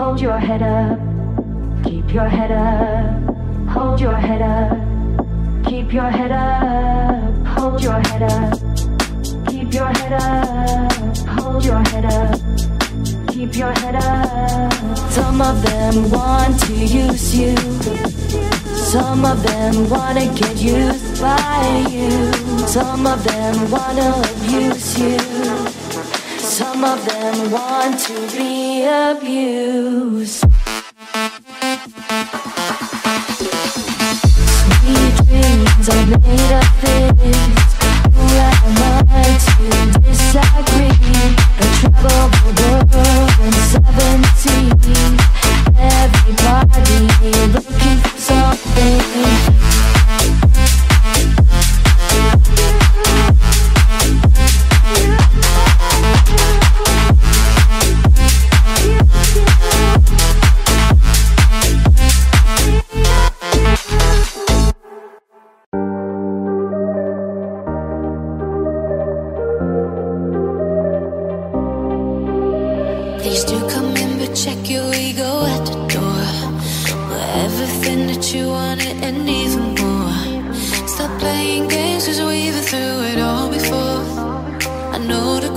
Hold your head up, keep your head up. Hold your head up, keep your head up. Hold your head up, keep your head up. Hold your head up, keep your head up. Some of them want to use you. Some of them wanna get used by you. Some of them wanna abuse you. Some of them want to be abused. Sweet dreams are made of this. Who am I to disagree? I travel the world in 7 seas. Everybody looking for something. I I know.